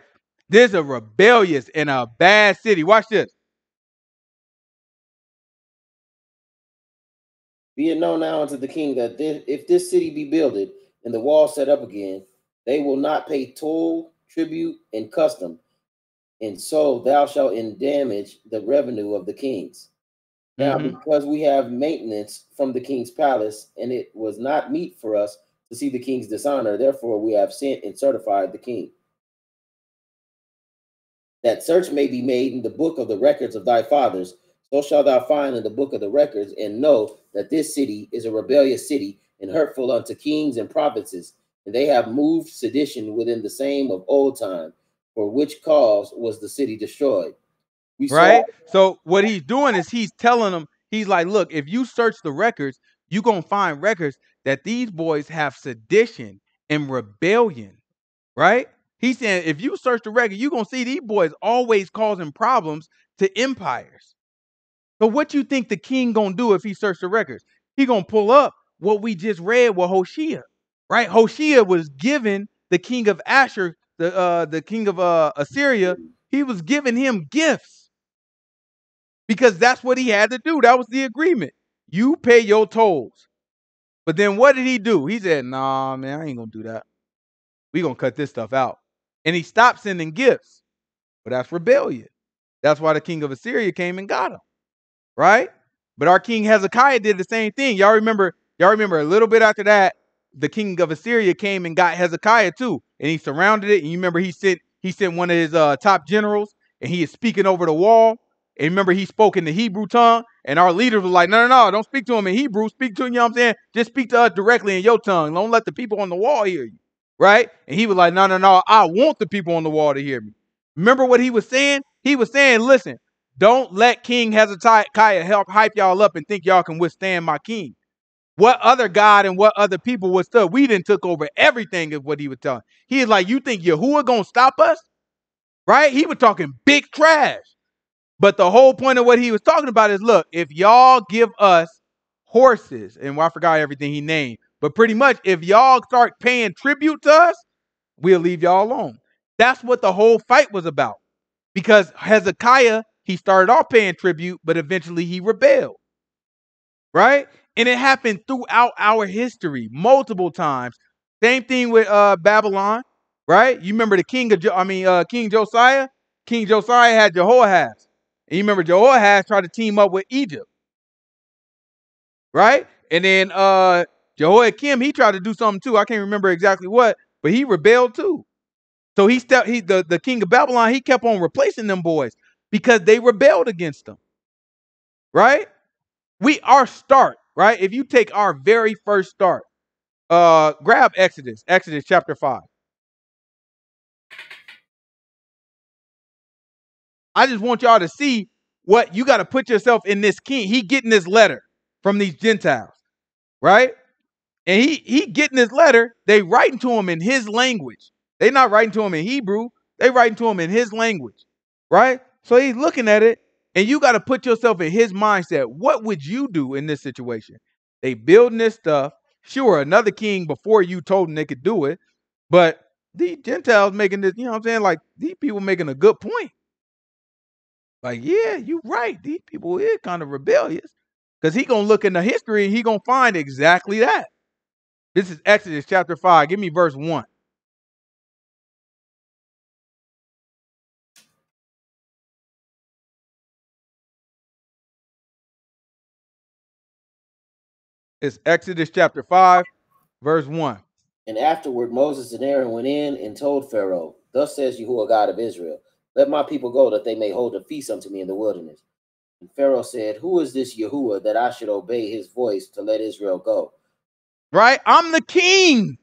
There's a rebellious and a bad city. Watch this. Be it known now unto the king that this, if this city be builded and the wall set up again, they will not pay toll, tribute, and custom. And so thou shalt endamage the revenue of the kings. Now, mm-hmm. because we have maintenance from the king's palace, and it was not meet for us to see the king's dishonor, therefore we have sent and certified the king, that search may be made in the book of the records of thy fathers. So shalt thou find in the book of the records, and know that this city is a rebellious city, and hurtful unto kings and provinces, and they have moved sedition within the same of old time, for which cause was the city destroyed. We right? So what he's doing is he's telling them, he's like, look, if you search the records, you're going to find records that these boys have sedition and rebellion, right? He said, if you search the record, you're going to see these boys always causing problems to empires. So what you think the king going to do if he searched the records? He going to pull up what we just read with Hoshea, right? Hoshea was given the king of Asher, the, uh, the king of uh, Assyria. He was giving him gifts because that's what he had to do. That was the agreement. You pay your tolls. But then what did he do? He said, nah, man, I ain't going to do that. We're going to cut this stuff out. And he stopped sending gifts. But that's rebellion. That's why the king of Assyria came and got him. Right? But our king Hezekiah did the same thing. Y'all remember, y'all remember a little bit after that, the king of Assyria came and got Hezekiah too. And he surrounded it. And you remember he sent, he sent one of his uh, top generals. And he is speaking over the wall. And remember, he spoke in the Hebrew tongue, and our leaders were like, no, no, no, don't speak to him in Hebrew. Speak to him, you know what I'm saying? Just speak to us directly in your tongue. Don't let the people on the wall hear you, right? And he was like, no, no, no, I want the people on the wall to hear me. Remember what he was saying? He was saying, listen, don't let King Hezekiah help hype y'all up and think y'all can withstand my king. What other God and what other people withstood? We didn't took over everything is what he was telling. He is like, you think Yahuwah going to stop us? Right? He was talking big trash. But the whole point of what he was talking about is, look, if y'all give us horses, and well, I forgot everything he named, but pretty much if y'all start paying tribute to us, we'll leave y'all alone. That's what the whole fight was about. Because Hezekiah, he started off paying tribute, but eventually he rebelled. Right? And it happened throughout our history multiple times. Same thing with uh, Babylon. Right? You remember the king of, jo I mean, uh, King Josiah? King Josiah had Jehoahaz. And you remember Jehoahaz tried to team up with Egypt, right? And then uh, Jehoiakim, he tried to do something too. I can't remember exactly what, but he rebelled too. So he stepped. He the the king of Babylon. He kept on replacing them boys because they rebelled against them, right? We our start, right? If you take our very first start, uh, grab Exodus, Exodus chapter five. I just want y'all to see what you got to put yourself in this king. He getting this letter from these Gentiles, right? And he he getting this letter. They writing to him in his language. They not writing to him in Hebrew. They writing to him in his language, right? So he's looking at it, and you got to put yourself in his mindset. What would you do in this situation? They building this stuff. Sure, another king before you told them they could do it, but these Gentiles making this, you know what I'm saying? Like, these people making a good point. Like, yeah, you're right. These people is kind of rebellious. Because he going to look in the history and he going to find exactly that. This is Exodus chapter five. Give me verse one. It's Exodus chapter five, verse one. And afterward, Moses and Aaron went in and told Pharaoh, "Thus says Yahuwah, God of Israel, let my people go, that they may hold a feast unto me in the wilderness." And Pharaoh said, "Who is this Yahuwah that I should obey his voice to let Israel go?" Right? I'm the king.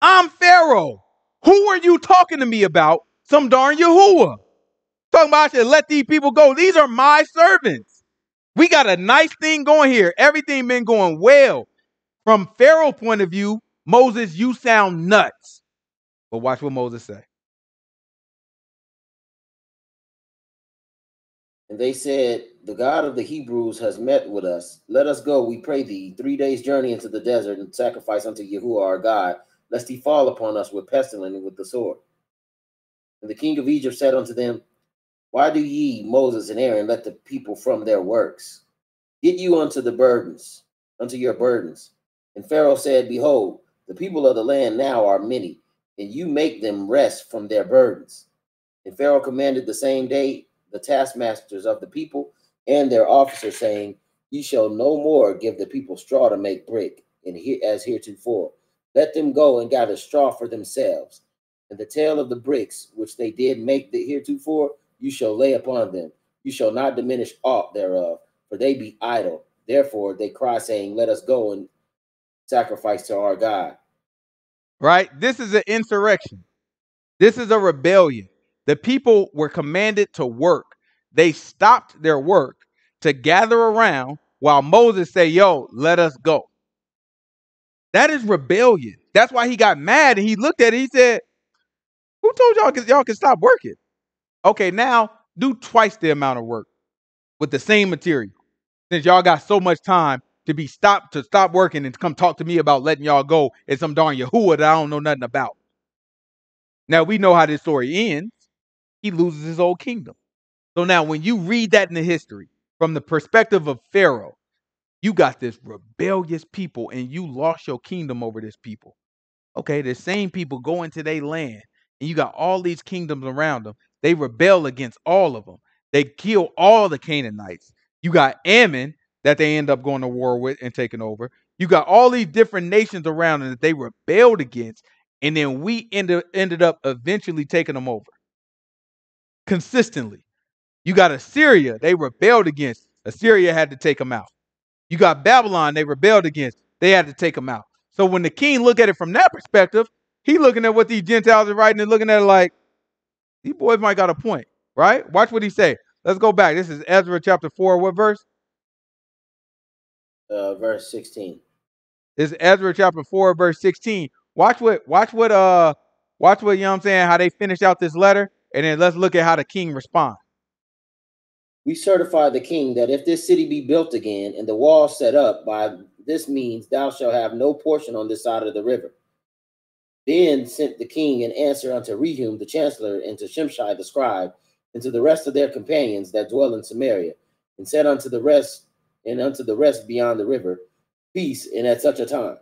I'm Pharaoh. Who are you talking to me about? Some darn Yahuwah. Talking about I should let these people go. These are my servants. We got a nice thing going here. Everything been going well. From Pharaoh's point of view, Moses, you sound nuts. But watch what Moses say. And they said, "The God of the Hebrews has met with us. Let us go, we pray thee, three days' journey into the desert and sacrifice unto Yahuwah our God, lest he fall upon us with pestilence and with the sword." And the king of Egypt said unto them, "Why do ye, Moses and Aaron, let the people from their works? Get you unto the burdens, unto your burdens." And Pharaoh said, "Behold, the people of the land now are many, and you make them rest from their burdens." And Pharaoh commanded the same day the taskmasters of the people and their officers, saying, "Ye shall no more give the people straw to make brick, and here as heretofore. Let them go and gather straw for themselves. And the tale of the bricks which they did make the heretofore, you shall lay upon them. You shall not diminish aught thereof, for they be idle. Therefore they cry, saying, Let us go and sacrifice to our God." Right? This is an insurrection. This is a rebellion. The people were commanded to work. They stopped their work to gather around while Moses said, "Yo, let us go." That is rebellion. That's why he got mad and he looked at it. He said, "Who told y'all y'all can stop working? Okay, now do twice the amount of work with the same material. Since y'all got so much time to be stopped to stop working and come talk to me about letting y'all go and some darn Yahuwah that I don't know nothing about." Now we know how this story ends. He loses his whole kingdom. So now when you read that in the history, from the perspective of Pharaoh, you got this rebellious people and you lost your kingdom over this people. Okay, the same people go into their land and you got all these kingdoms around them. They rebel against all of them. They kill all the Canaanites. You got Ammon that they end up going to war with and taking over. You got all these different nations around them that they rebelled against. And then we ended, ended up eventually taking them over. Consistently. You got Assyria, they rebelled against. Assyria had to take them out. You got Babylon, they rebelled against. They had to take them out. So when the king look at it from that perspective, he looking at what these Gentiles are writing and looking at it like, these boys might got a point, right? Watch what he say. Let's go back. This is Ezra chapter four. What verse? Uh, verse sixteen. This is Ezra chapter four, verse sixteen. Watch what, watch what, uh, watch what, you know what I'm saying, how they finish out this letter. And then let's look at how the king responds. "We certify the king that if this city be built again and the wall set up, by this means thou shalt have no portion on this side of the river." Then sent the king an answer unto Rehum the chancellor and to Shimshai the scribe and to the rest of their companions that dwell in Samaria, and said unto the rest and unto the rest beyond the river, "Peace, and at such a time.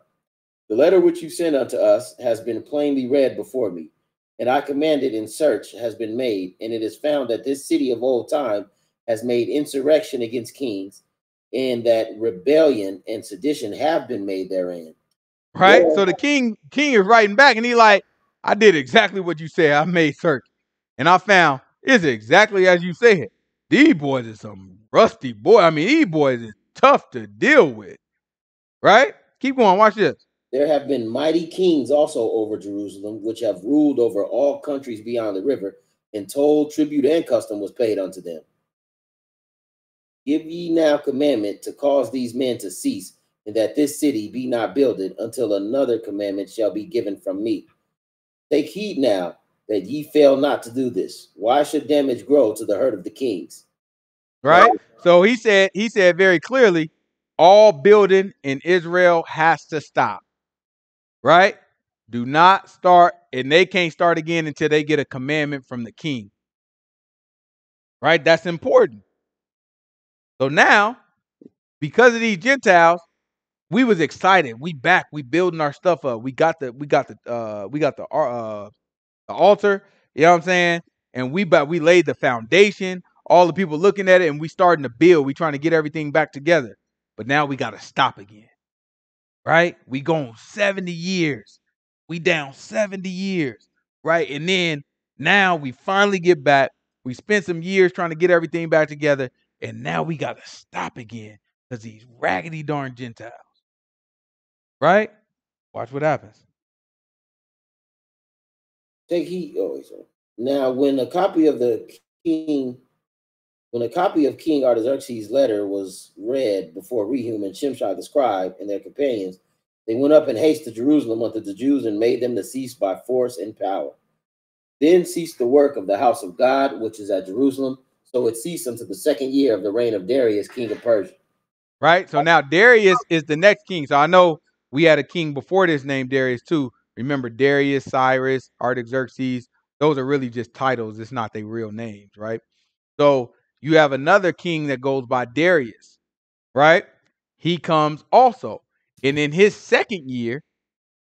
The letter which you sent unto us has been plainly read before me. And I commanded, and search has been made, and it is found that this city of old time has made insurrection against kings, and that rebellion and sedition have been made therein." Right? Yeah. So the king king is writing back, and he like, "I did exactly what you said. I made search, and I found it's exactly as you said. These boys are some rusty boy. I mean, these boys is tough to deal with." Right? Keep going. Watch this. "There have been mighty kings also over Jerusalem, which have ruled over all countries beyond the river, and toll, tribute, and custom was paid unto them. Give ye now commandment to cause these men to cease, and that this city be not builded until another commandment shall be given from me. Take heed now that ye fail not to do this. Why should damage grow to the hurt of the kings?" Right? So he said, he said very clearly, all building in Israel has to stop. Right? Do not start, and they can't start again until they get a commandment from the king. Right? That's important. So now, because of these Gentiles, we was excited. We back. We building our stuff up. We got the we got the uh we got the uh the altar. You know what I'm saying? And we but we laid the foundation. All the people looking at it, and we starting to build. We trying to get everything back together. But now we got to stop again. Right? We going seventy years. We down seventy years. Right? And then now we finally get back. We spent some years trying to get everything back together. And now we got to stop again because these raggedy darn Gentiles. Right? Watch what happens. Take heed. Oh, now, when a copy of the king, when a copy of King Artaxerxes' letter was read before Rehum and Shimshai the scribe and their companions, they went up in haste to Jerusalem unto the Jews and made them to cease by force and power. Then ceased the work of the house of God, which is at Jerusalem. So it ceased unto the second year of the reign of Darius, king of Persia. Right. So now Darius is the next king. So I know we had a king before this named Darius too. Remember Darius, Cyrus, Artaxerxes. Those are really just titles. It's not their real names. Right. So you have another king that goes by Darius. Right. He comes also. And in his second year,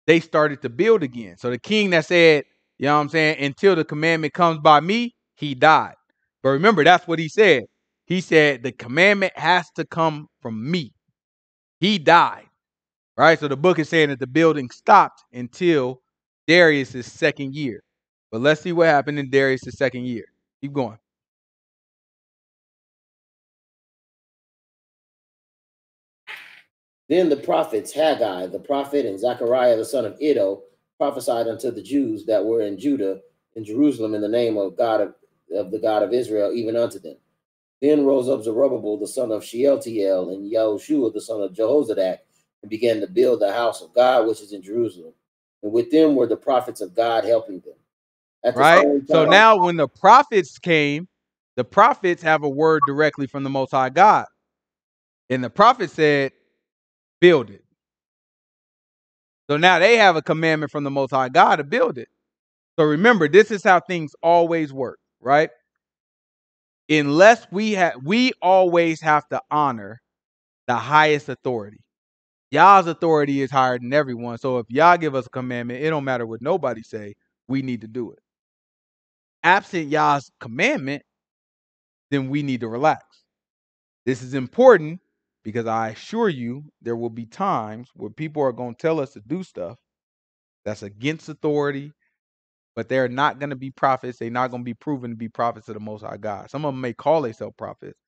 they started to build again. So the king that said, you know what I'm saying, until the commandment comes by me, he died. But remember, that's what he said. He said the commandment has to come from me. He died. Right? So the book is saying that the building stopped until Darius' second year. But let's see what happened in Darius' second year. Keep going. Then the prophets Haggai, the prophet, and Zechariah, the son of Iddo, prophesied unto the Jews that were in Judah and Jerusalem in the name of God of of the God of Israel, even unto them. Then rose up Zerubbabel, the son of Shealtiel, and Yahushua, the son of Jehozadak, and began to build the house of God, which is in Jerusalem. And with them were the prophets of God helping them. At the right? So now when the prophets came, the prophets have a word directly from the Most High God. And the prophet said, build it. So now they have a commandment from the Most High God to build it. So remember, this is how things always work. Right? Unless we have, we always have to honor the highest authority. Yah's authority is higher than everyone. So if Yah give us a commandment, it don't matter what nobody say, we need to do it. Absent Yah's commandment, then we need to relax. This is important because I assure you there will be times where people are going to tell us to do stuff that's against authority. But they're not going to be prophets. They're not going to be proven to be prophets of the Most High God. Some of them may call themselves prophets,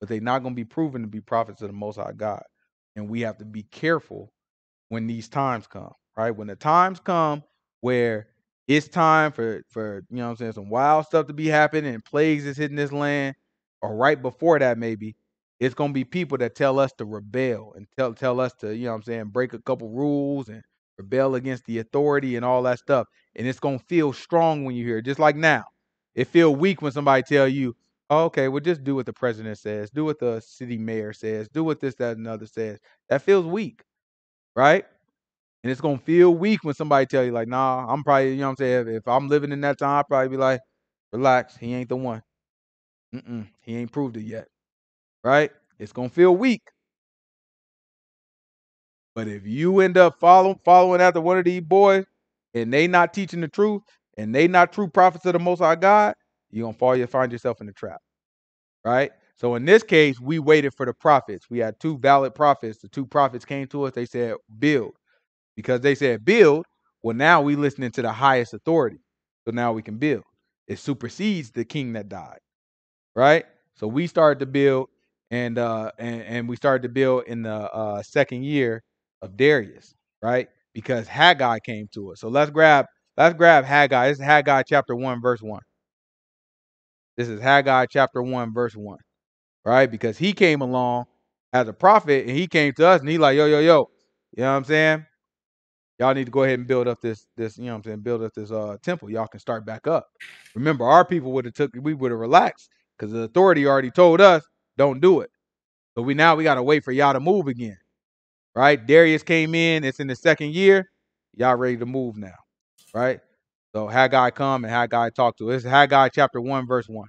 but they're not going to be proven to be prophets of the Most High God. And we have to be careful when these times come, right? When the times come where it's time for, for you know what I'm saying, some wild stuff to be happening and plagues is hitting this land, or right before that maybe, it's going to be people that tell us to rebel and tell, tell us to, you know what I'm saying, break a couple rules and rebel against the authority and all that stuff. And it's going to feel strong when you hear it. Just like now, it feel weak when somebody tell you, oh, okay, well, just do what the president says. Do what the city mayor says. Do what this, that, and other says. That feels weak, right? And it's going to feel weak when somebody tell you, like, nah, I'm probably, you know what I'm saying, if, if I'm living in that time, I'd probably be like, relax, he ain't the one. Mm-mm, he ain't proved it yet, right? It's going to feel weak. But if you end up following following after one of these boys and they not teaching the truth and they not true prophets of the Most High God, you're going to fall, you'll find yourself in the trap. Right? So in this case, we waited for the prophets. We had two valid prophets. The two prophets came to us. They said, build. Because they said, build. Well, now we listening to the highest authority. So now we can build. It supersedes the king that died. Right? So we started to build and, uh, and, and we started to build in the uh, second year of Darius, right? Because Haggai came to us. So let's grab, let's grab Haggai. This is Haggai chapter one, verse one. This is Haggai chapter one, verse one, right? Because he came along as a prophet and he came to us and he like, yo, yo, yo, you know what I'm saying? Y'all need to go ahead and build up this, this, you know what I'm saying? Build up this uh, temple. Y'all can start back up. Remember, our people would have took, we would have relaxed because the authority already told us, don't do it. So we, now we got to wait for y'all to move again. Right? Darius came in. It's in the second year. Y'all ready to move now. Right? So Haggai come and Haggai talk to us. It's Haggai chapter one, verse one.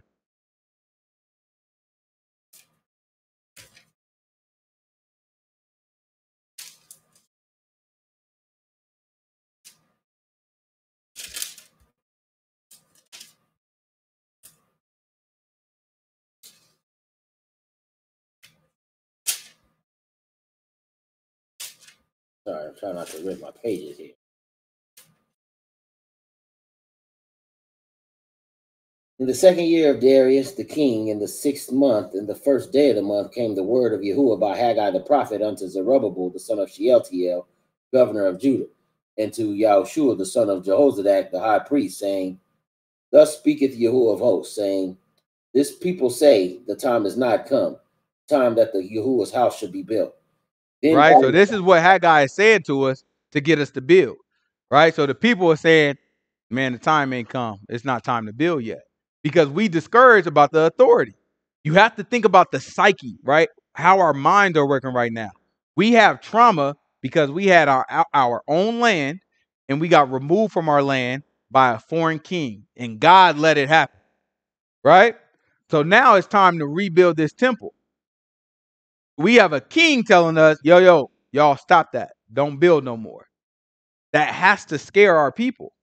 Sorry, I'm trying not to rip my pages here. In the second year of Darius the king, in the sixth month, in the first day of the month, came the word of Yahuwah by Haggai the prophet unto Zerubbabel, the son of Shealtiel, governor of Judah, and to Yahushua, the son of Jehozadak, the high priest, saying, Thus speaketh Yahuwah of hosts, saying, This people say, the time is not come, the time that the Yahuwah's house should be built. Then right, so this is what Haggai is saying to us to get us to build, right? So the people are saying, man, the time ain't come. It's not time to build yet. Because we discourage about the authority. You have to think about the psyche, right? How our minds are working right now. We have trauma because we had our, our own land and we got removed from our land by a foreign king, and God let it happen, right? So now it's time to rebuild this temple. We have a king telling us, yo, yo, y'all stop that. Don't build no more. That has to scare our people,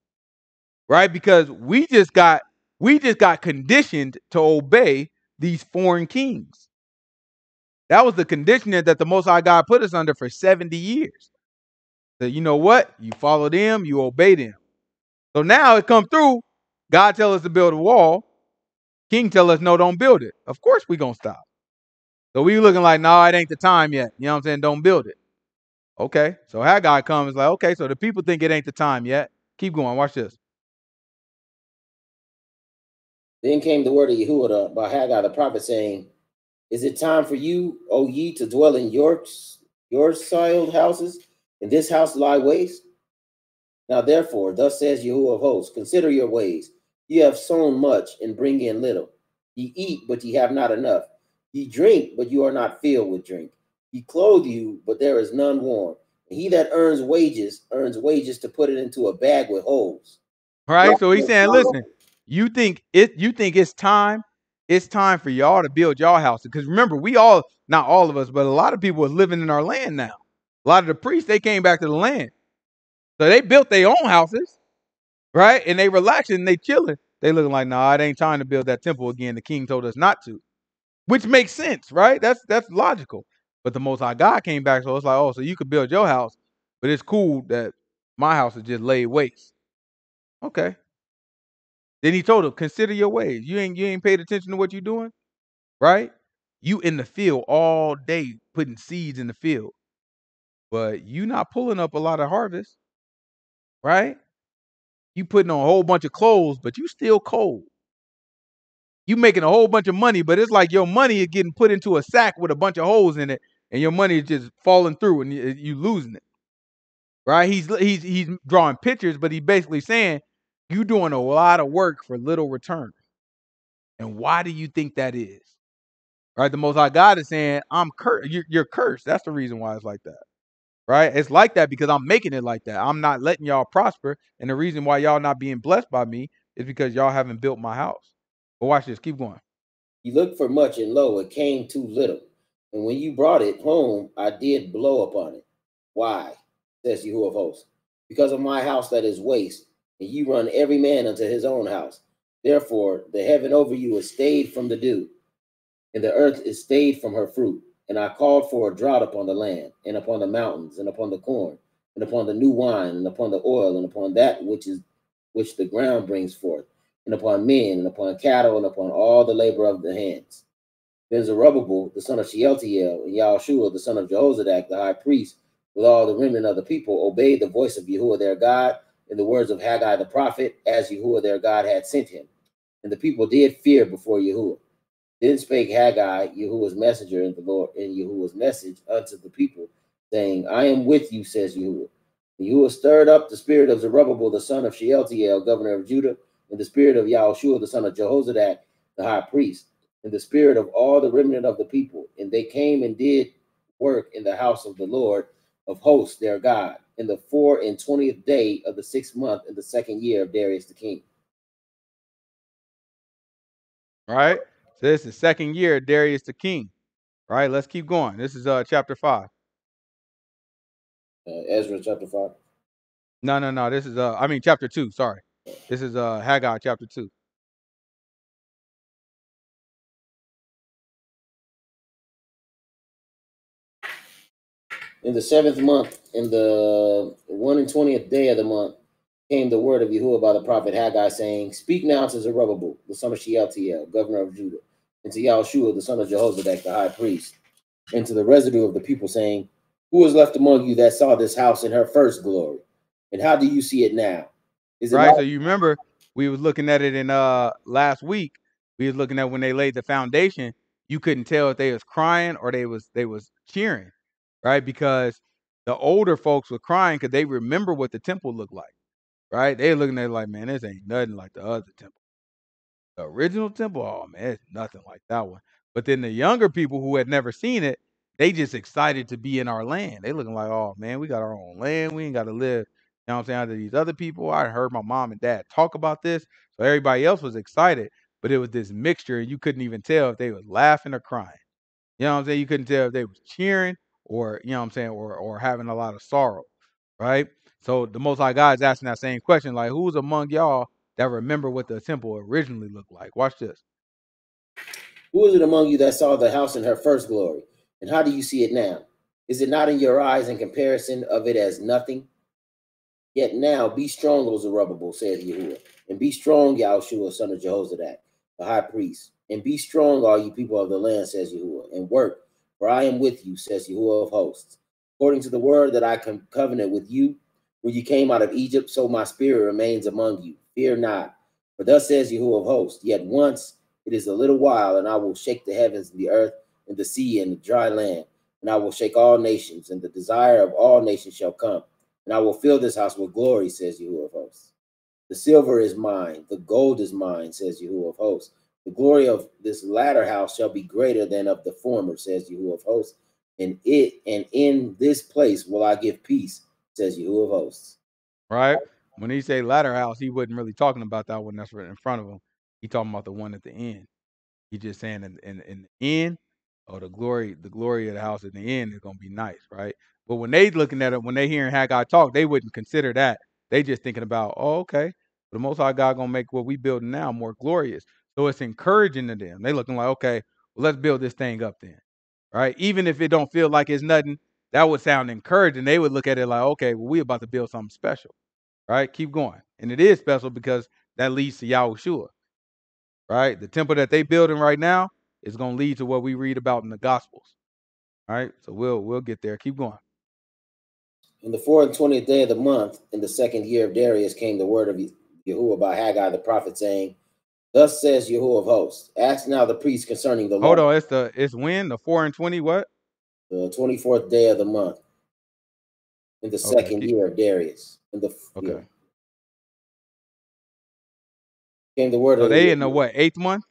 right? Because we just got We just got conditioned to obey these foreign kings. That was the conditioning that the Most High God put us under for seventy years. So you know what? You follow them, you obey them. So now it comes through. God tells us to build a wall. King tells us, no, don't build it. Of course we're going to stop. So we looking like, no, nah, it ain't the time yet. You know what I'm saying? Don't build it. Okay. So Haggai comes like, okay, so the people think it ain't the time yet. Keep going. Watch this. Then came the word of Yahuwah by Haggai the prophet, saying, Is it time for you, O ye, to dwell in your, your soiled houses, and this house lie waste? Now therefore, thus says Yahuwah of hosts, Consider your ways. Ye have sown much, and bring in little. Ye eat, but ye have not enough. Ye drink, but you are not filled with drink. Ye clothe you, but there is none warm. And he that earns wages, earns wages to put it into a bag with holes. All right, so he's saying, listen. You think it? You think it's time? It's time for y'all to build y'all houses. Because remember, we all, not all of us, but a lot of people are living in our land now. A lot of the priests, they came back to the land. So they built their own houses, right? And they relaxing, they chilling. They looking like, nah, it ain't time to build that temple again. The king told us not to. Which makes sense, right? That's that's logical. But the Most High God came back, so it's like, oh, so you could build your house, but it's cool that my house is just laid waste. Okay. Then he told him, consider your ways. You ain't, you ain't paid attention to what you're doing, right? You in the field all day putting seeds in the field, but you not pulling up a lot of harvest, right? You putting on a whole bunch of clothes, but you still cold. You making a whole bunch of money, but it's like your money is getting put into a sack with a bunch of holes in it, and your money is just falling through and you, you losing it, right? He's, he's, he's drawing pictures, but he's basically saying, you're doing a lot of work for little return. And why do you think that is? Right? The Most High God is saying, I'm cursed. You're, you're cursed. That's the reason why it's like that. Right? It's like that because I'm making it like that. I'm not letting y'all prosper. And the reason why y'all not being blessed by me is because y'all haven't built my house. But watch this. Keep going. You looked for much, and lo, it came too little. And when you brought it home, I did blow upon it. Why? Says Yahuwah of hosts. Because of my house that is waste. And you run every man unto his own house. Therefore, the heaven over you is stayed from the dew, and the earth is stayed from her fruit. And I called for a drought upon the land, and upon the mountains, and upon the corn, and upon the new wine, and upon the oil, and upon that which is which the ground brings forth, and upon men, and upon cattle, and upon all the labor of the hands. Then Zerubbabel, the son of Shealtiel, and Yahushua, the son of Jehozadak, the high priest, with all the remnant of the people, obeyed the voice of Yahuwah their God, in the words of Haggai the prophet, as Yahuwah their God had sent him. And the people did fear before Yahuwah. Then spake Haggai, Yahuwah's messenger, and the Lord, and Yahuwah's message unto the people, saying, I am with you, says Yahuwah. And Yahuwah stirred up the spirit of Zerubbabel, the son of Shealtiel, governor of Judah, and the spirit of Yahushua, the son of Jehozadak, the high priest, and the spirit of all the remnant of the people. And they came and did work in the house of the Lord of hosts their God, in the four and twentieth day of the sixth month in the second year of Darius the king. All right. So this is the second year of Darius the king. All right. Let's keep going. This is uh, chapter five. Uh, Ezra chapter five. No, no, no. This is, uh, I mean, chapter two. Sorry. This is uh, Haggai chapter two. In the seventh month, in the one and twentieth day of the month, came the word of Yahuwah by the prophet Haggai, saying, "Speak now to Zerubbabel, the son of Shealtiel, governor of Judah, and to Yahushua, the son of Jehozadak, the high priest, and to the residue of the people, saying, Who is left among you that saw this house in her first glory? And how do you see it now?" Is it right? So you remember we was looking at it in uh last week. We was looking at when they laid the foundation. You couldn't tell if they was crying or they was they was cheering, right? Because the older folks were crying because they remember what the temple looked like, right? They looking at it like, man, this ain't nothing like the other temple. The original temple, oh man, it's nothing like that one. But then the younger people who had never seen it, they just excited to be in our land. They looking like, oh man, we got our own land. We ain't got to live, you know what I'm saying, under these other people. I heard my mom and dad talk about this. So everybody else was excited, but it was this mixture and you couldn't even tell if they was laughing or crying. You know what I'm saying? You couldn't tell if they was cheering or, you know what I'm saying, or, or having a lot of sorrow, right? So the Most High God is asking that same question, like, who's among y'all that remember what the temple originally looked like? Watch this. Who is it among you that saw the house in her first glory? And how do you see it now? Is it not in your eyes in comparison of it as nothing? Yet now be strong, O Zerubbabel, saith Yahuwah, and be strong, Yahushua, son of Jehozadak, the high priest. And be strong, all you people of the land, says Yahuwah, and work, for I am with you, says Yahuwah of hosts. According to the word that I covenant with you, when you came out of Egypt, so my spirit remains among you. Fear not, for thus says Yahuwah of hosts, yet once it is a little while, and I will shake the heavens and the earth, and the sea and the dry land, and I will shake all nations, and the desire of all nations shall come, and I will fill this house with glory, says Yahuwah of hosts. The silver is mine, the gold is mine, says Yahuwah of hosts. The glory of this latter house shall be greater than of the former, says Yahuwah of hosts. And it and in this place will I give peace, says Yahuwah of hosts. Right? When he say latter house, he wasn't really talking about that one that's right in front of him. He talking about the one at the end. He just saying in, in, in the end, oh, the glory, the glory of the house in the end is going to be nice, right? But when they looking at it, when they hearing Haggai talk, they wouldn't consider that. They just thinking about, oh, okay, the Most High God going to make what we building now more glorious. So it's encouraging to them. They looking like, okay, well, let's build this thing up then, right? Even if it don't feel like it's nothing, that would sound encouraging. They would look at it like, okay, well, we about to build something special, right? Keep going. And it is special because that leads to Yahushua, right? The temple that they building right now, it's going to lead to what we read about in the Gospels. All right, so we'll we'll get there. Keep going. In the fourth and twentieth day of the month, in the second year of Darius, came the word of Yahuwah by Haggai the prophet, saying, "Thus says Yahuwah of hosts: Ask now the priest concerning the law." Hold on, it's the it's when the four and twenty what? The twenty fourth day of the month, in the okay. second year of Darius, in the okay. Year. Came the word. So of they Yahuwah. In the what eighth month?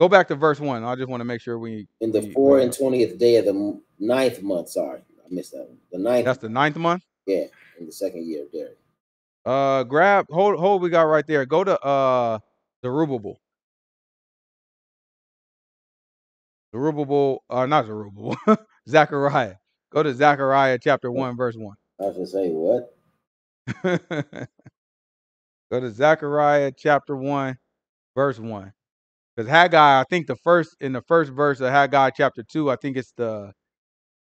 Go back to verse one. I just want to make sure we in the four and twentieth day of the ninth month. Sorry, I missed that one. The ninth. That's the ninth month. Yeah, in the second year of Darius. Uh, grab hold hold. We got right there. Go to uh Zerubbabel. Zerubbabel, uh, not Zerubbabel. Zechariah. Go to Zechariah chapter one, verse one. I was gonna say what? Go to Zechariah chapter one, verse one. Because Haggai, I think the first in the first verse of Haggai chapter two, I think it's the,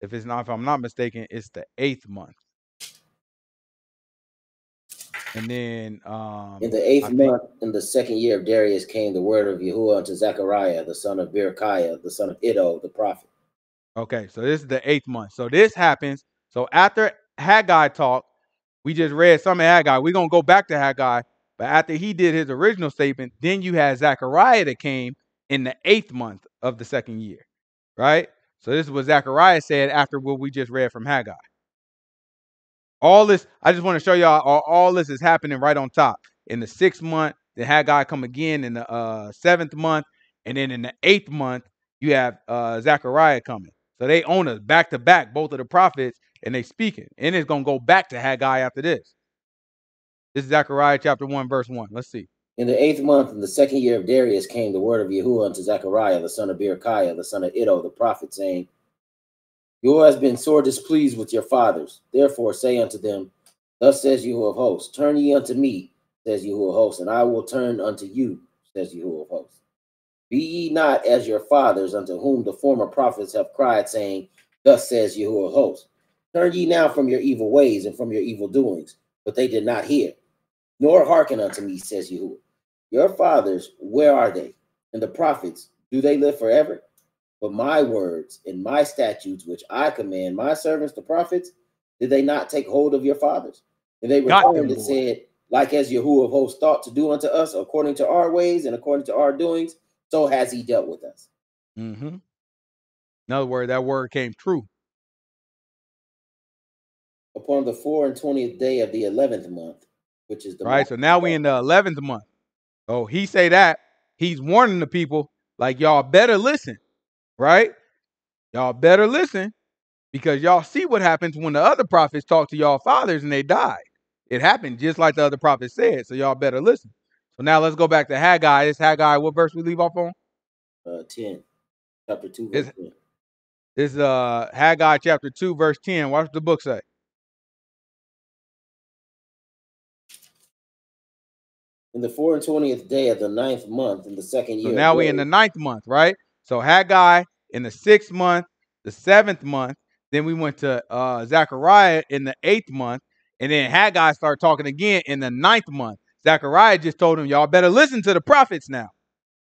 if it's not, if I'm not mistaken, it's the eighth month. And then um, in the eighth I month, think, in the second year of Darius, came the word of Yahuwah unto Zechariah, the son of Berechiah, the son of Iddo, the prophet. Okay, so this is the eighth month. So this happens. So after Haggai talk, we just read some of Haggai. We're gonna go back to Haggai. But after he did his original statement, then you had Zechariah that came in the eighth month of the second year, right? So this is what Zechariah said after what we just read from Haggai. All this, I just want to show y'all, all, all this is happening right on top. In the sixth month, then Haggai come again in the uh, seventh month. And then in the eighth month, you have uh, Zechariah coming. So they own us back to back, both of the prophets, and they speaking. And it's going to go back to Haggai after this. This is Zechariah chapter one, verse one. Let's see. In the eighth month, in the second year of Darius, came the word of Yahuwah unto Zechariah, the son of Berechiah, the son of Iddo, the prophet, saying, Yahuwah has been sore displeased with your fathers. Therefore say unto them, Thus says Yahuwah of hosts, Turn ye unto me, says Yahuwah of hosts, and I will turn unto you, says Yahuwah of hosts. Be ye not as your fathers, unto whom the former prophets have cried, saying, Thus says Yahuwah of hosts. Turn ye now from your evil ways and from your evil doings. But they did not hear, nor hearken unto me, says Yahuwah. Your fathers, where are they? And the prophets, do they live forever? But my words and my statutes, which I command my servants, the prophets, did they not take hold of your fathers? And they returned and said, like as Yahuwah of hosts thought to do unto us, according to our ways and according to our doings, so has he dealt with us. Mm-hmm. In other words, that word came true. Upon the four and twentieth day of the eleventh month, which is the right. So now we're in the eleventh month. Oh, he say that he's warning the people like y'all better listen, right? Y'all better listen because y'all see what happens when the other prophets talk to y'all fathers and they died. It happened just like the other prophets said. So y'all better listen. So now let's go back to Haggai. It's Haggai. What verse we leave off on? Uh, ten, chapter two. Verse it's, ten. This is uh, Haggai chapter two, verse ten. Watch what the book say. In the four and twentieth day of the ninth month in the second year. So now we're in the ninth month, right? So Haggai in the sixth month, the seventh month. Then we went to uh, Zechariah in the eighth month. And then Haggai started talking again in the ninth month. Zechariah just told him, y'all better listen to the prophets now.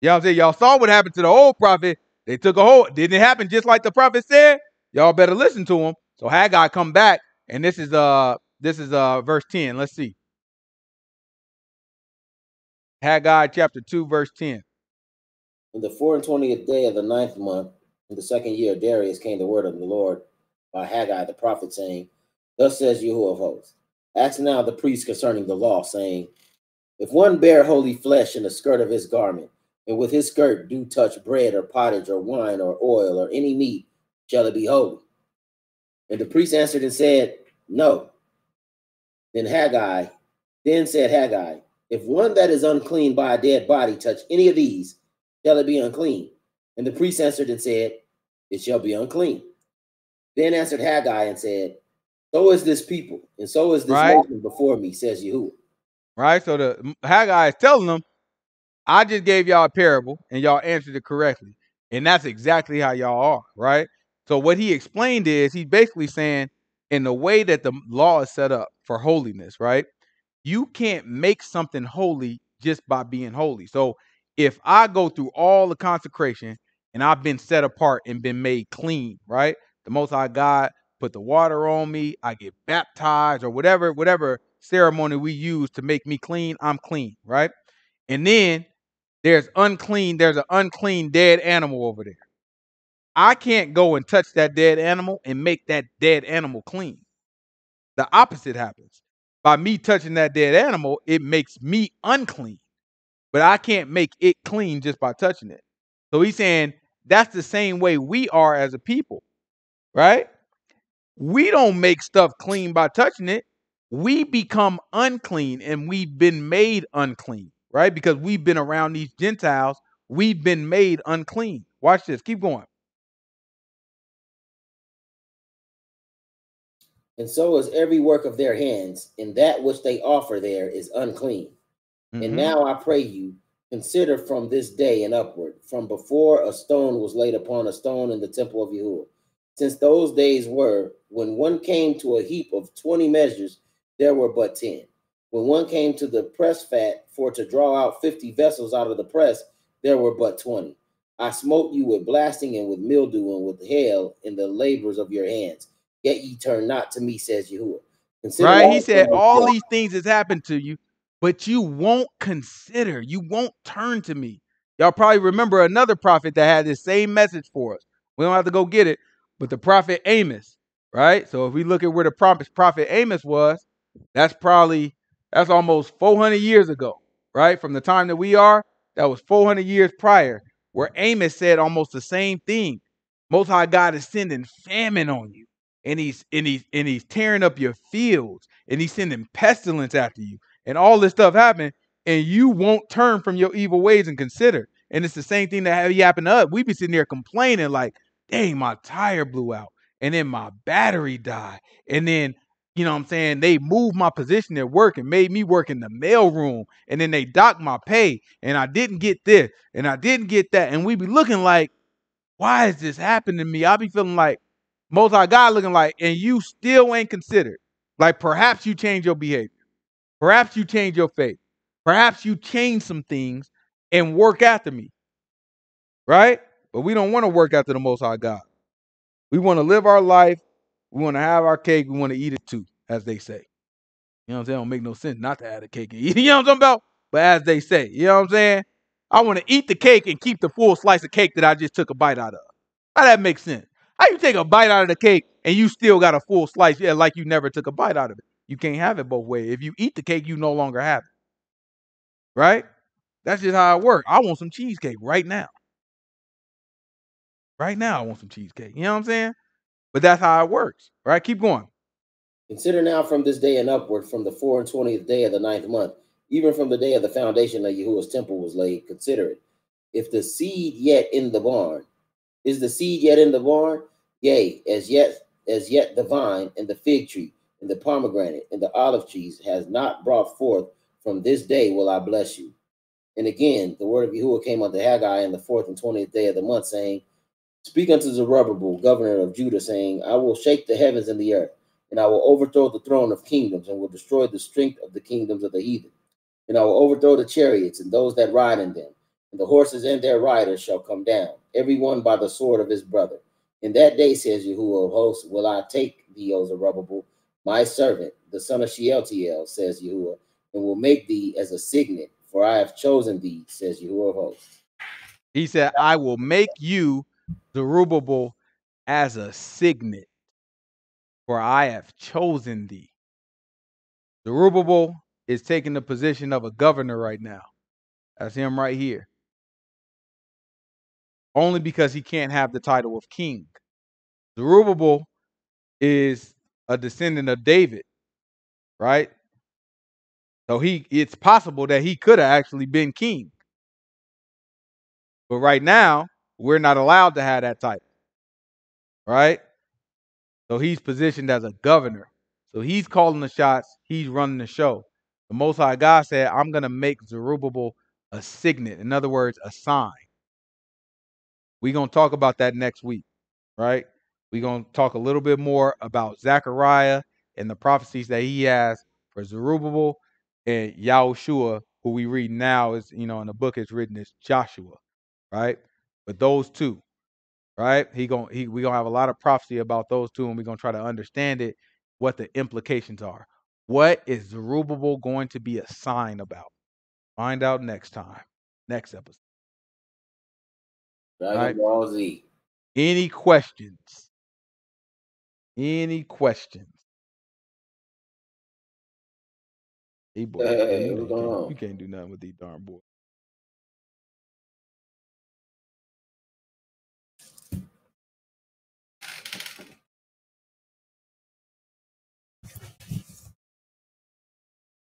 Y'all you know say y'all saw what happened to the old prophet. They took a hold. Didn't it happen just like the prophet said? Y'all better listen to him. So Haggai come back. And this is uh this is uh verse ten. Let's see. Haggai chapter two, verse ten. In the four and twentieth day of the ninth month, in the second year of Darius, came the word of the Lord by Haggai the prophet, saying, thus says Yahuwah of hosts, ask now the priest concerning the law, saying, if one bear holy flesh in the skirt of his garment, and with his skirt do touch bread or pottage or wine or oil or any meat, shall it be holy? And the priest answered and said, no. Then Haggai, then said Haggai, if one that is unclean by a dead body touch any of these, shall it be unclean? And the priest answered and said, it shall be unclean. Then answered Haggai and said, so is this people, and so is this right. mountain before me, says Yahuwah. Right, so the Haggai is telling them, I just gave y'all a parable, and y'all answered it correctly. And that's exactly how y'all are, right? So what he explained is, he's basically saying, in the way that the law is set up for holiness, right? You can't make something holy just by being holy. So if I go through all the consecration and I've been set apart and been made clean, right? The Most High God put the water on me. I get baptized or whatever, whatever ceremony we use to make me clean. I'm clean, right? And then there's unclean. There's an unclean dead animal over there. I can't go and touch that dead animal and make that dead animal clean. The opposite happens. By me touching that dead animal, it makes me unclean. But I can't make it clean just by touching it. So he's saying that's the same way we are as a people, right? We don't make stuff clean by touching it. We become unclean and we've been made unclean, right? Because we've been around these Gentiles. We've been made unclean. Watch this. Keep going. And so is every work of their hands, and that which they offer there is unclean. Mm-hmm. And now I pray you, consider from this day and upward, from before a stone was laid upon a stone in the temple of Yahuwah, since those days were, when one came to a heap of twenty measures, there were but ten. When one came to the press fat, for to draw out fifty vessels out of the press, there were but twenty. I smote you with blasting and with mildew and with hail in the labors of your hands. Yet ye turn not to me, says Yahuwah. Consider right? He said, all these things has happened to you, but you won't consider. You won't turn to me. Y'all probably remember another prophet that had this same message for us. We don't have to go get it, but the prophet Amos, right? So if we look at where the prophet Amos was, that's probably, that's almost four hundred years ago, right? From the time that we are, that was four hundred years prior, where Amos said almost the same thing. Most High God is sending famine on you. And he's, and, he's, and he's tearing up your fields, and he's sending pestilence after you, and all this stuff happened, and you won't turn from your evil ways and consider. And it's the same thing that happened to us. We've been sitting there complaining like, dang, my tire blew out, and then my battery died. And then, you know what I'm saying, they moved my position at work and made me work in the mailroom, and then they docked my pay, and I didn't get this, and I didn't get that. And we be looking like, why is this happening to me? I be feeling like, Most High God looking like, and you still ain't considered. Like, perhaps you change your behavior. Perhaps you change your faith. Perhaps you change some things and work after me. Right? But we don't want to work after the Most High God. We want to live our life. We want to have our cake. We want to eat it too, as they say. You know what I'm saying? It don't make no sense not to have a cake and eat it. You know what I'm talking about? But as they say, you know what I'm saying? I want to eat the cake and keep the full slice of cake that I just took a bite out of. How that makes sense? How you take a bite out of the cake and you still got a full slice? Yeah, like you never took a bite out of it. You can't have it both ways. If you eat the cake, you no longer have it. Right? That's just how it works. I want some cheesecake right now. Right now, I want some cheesecake. You know what I'm saying? But that's how it works. All right, keep going. Consider now from this day and upward, from the four and twentieth day of the ninth month, even from the day of the foundation that Yahuwah's temple was laid, consider it. If the seed yet in the barn, is the seed yet in the barn? Yea, as yet, as yet the vine and the fig tree and the pomegranate and the olive trees has not brought forth, from this day will I bless you. And again, the word of Yahuwah came unto Haggai in the fourth and twentieth day of the month, saying, speak unto Zerubbabel, governor of Judah, saying, I will shake the heavens and the earth, and I will overthrow the throne of kingdoms, and will destroy the strength of the kingdoms of the heathen. And I will overthrow the chariots and those that ride in them, and the horses and their riders shall come down, every one by the sword of his brother. In that day, says Yahuwah of hosts, will I take thee, O Zerubbabel, my servant, the son of Shealtiel, says Yahuwah, and will make thee as a signet, for I have chosen thee, says Yahuwah of hosts. He said, I will make you, Zerubbabel, as a signet, for I have chosen thee. Zerubbabel is taking the position of a governor right now. That's him right here. Only because he can't have the title of king. Zerubbabel is a descendant of David, right? So he, it's possible that he could have actually been king. But right now, we're not allowed to have that title, right? So he's positioned as a governor. So he's calling the shots. He's running the show. The Most High God said, I'm going to make Zerubbabel a signet. In other words, a sign. We're going to talk about that next week, right? We're going to talk a little bit more about Zechariah and the prophecies that he has for Zerubbabel and Yahushua, who we read now is, you know, in the book it's written as Joshua, right? But those two, right? He gonna he we're gonna have a lot of prophecy about those two, and we're gonna try to understand it, what the implications are. What is Zerubbabel going to be a sign about? Find out next time, next episode. Right? Z. Any questions? Any questions? Hey boy, hey, you, can't, you can't do nothing with these darn boys.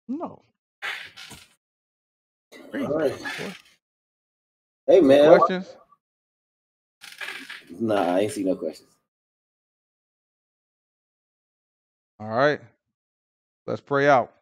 No. Right. Hey man. Questions? Nah, I ain't see no questions. All right. Let's pray out.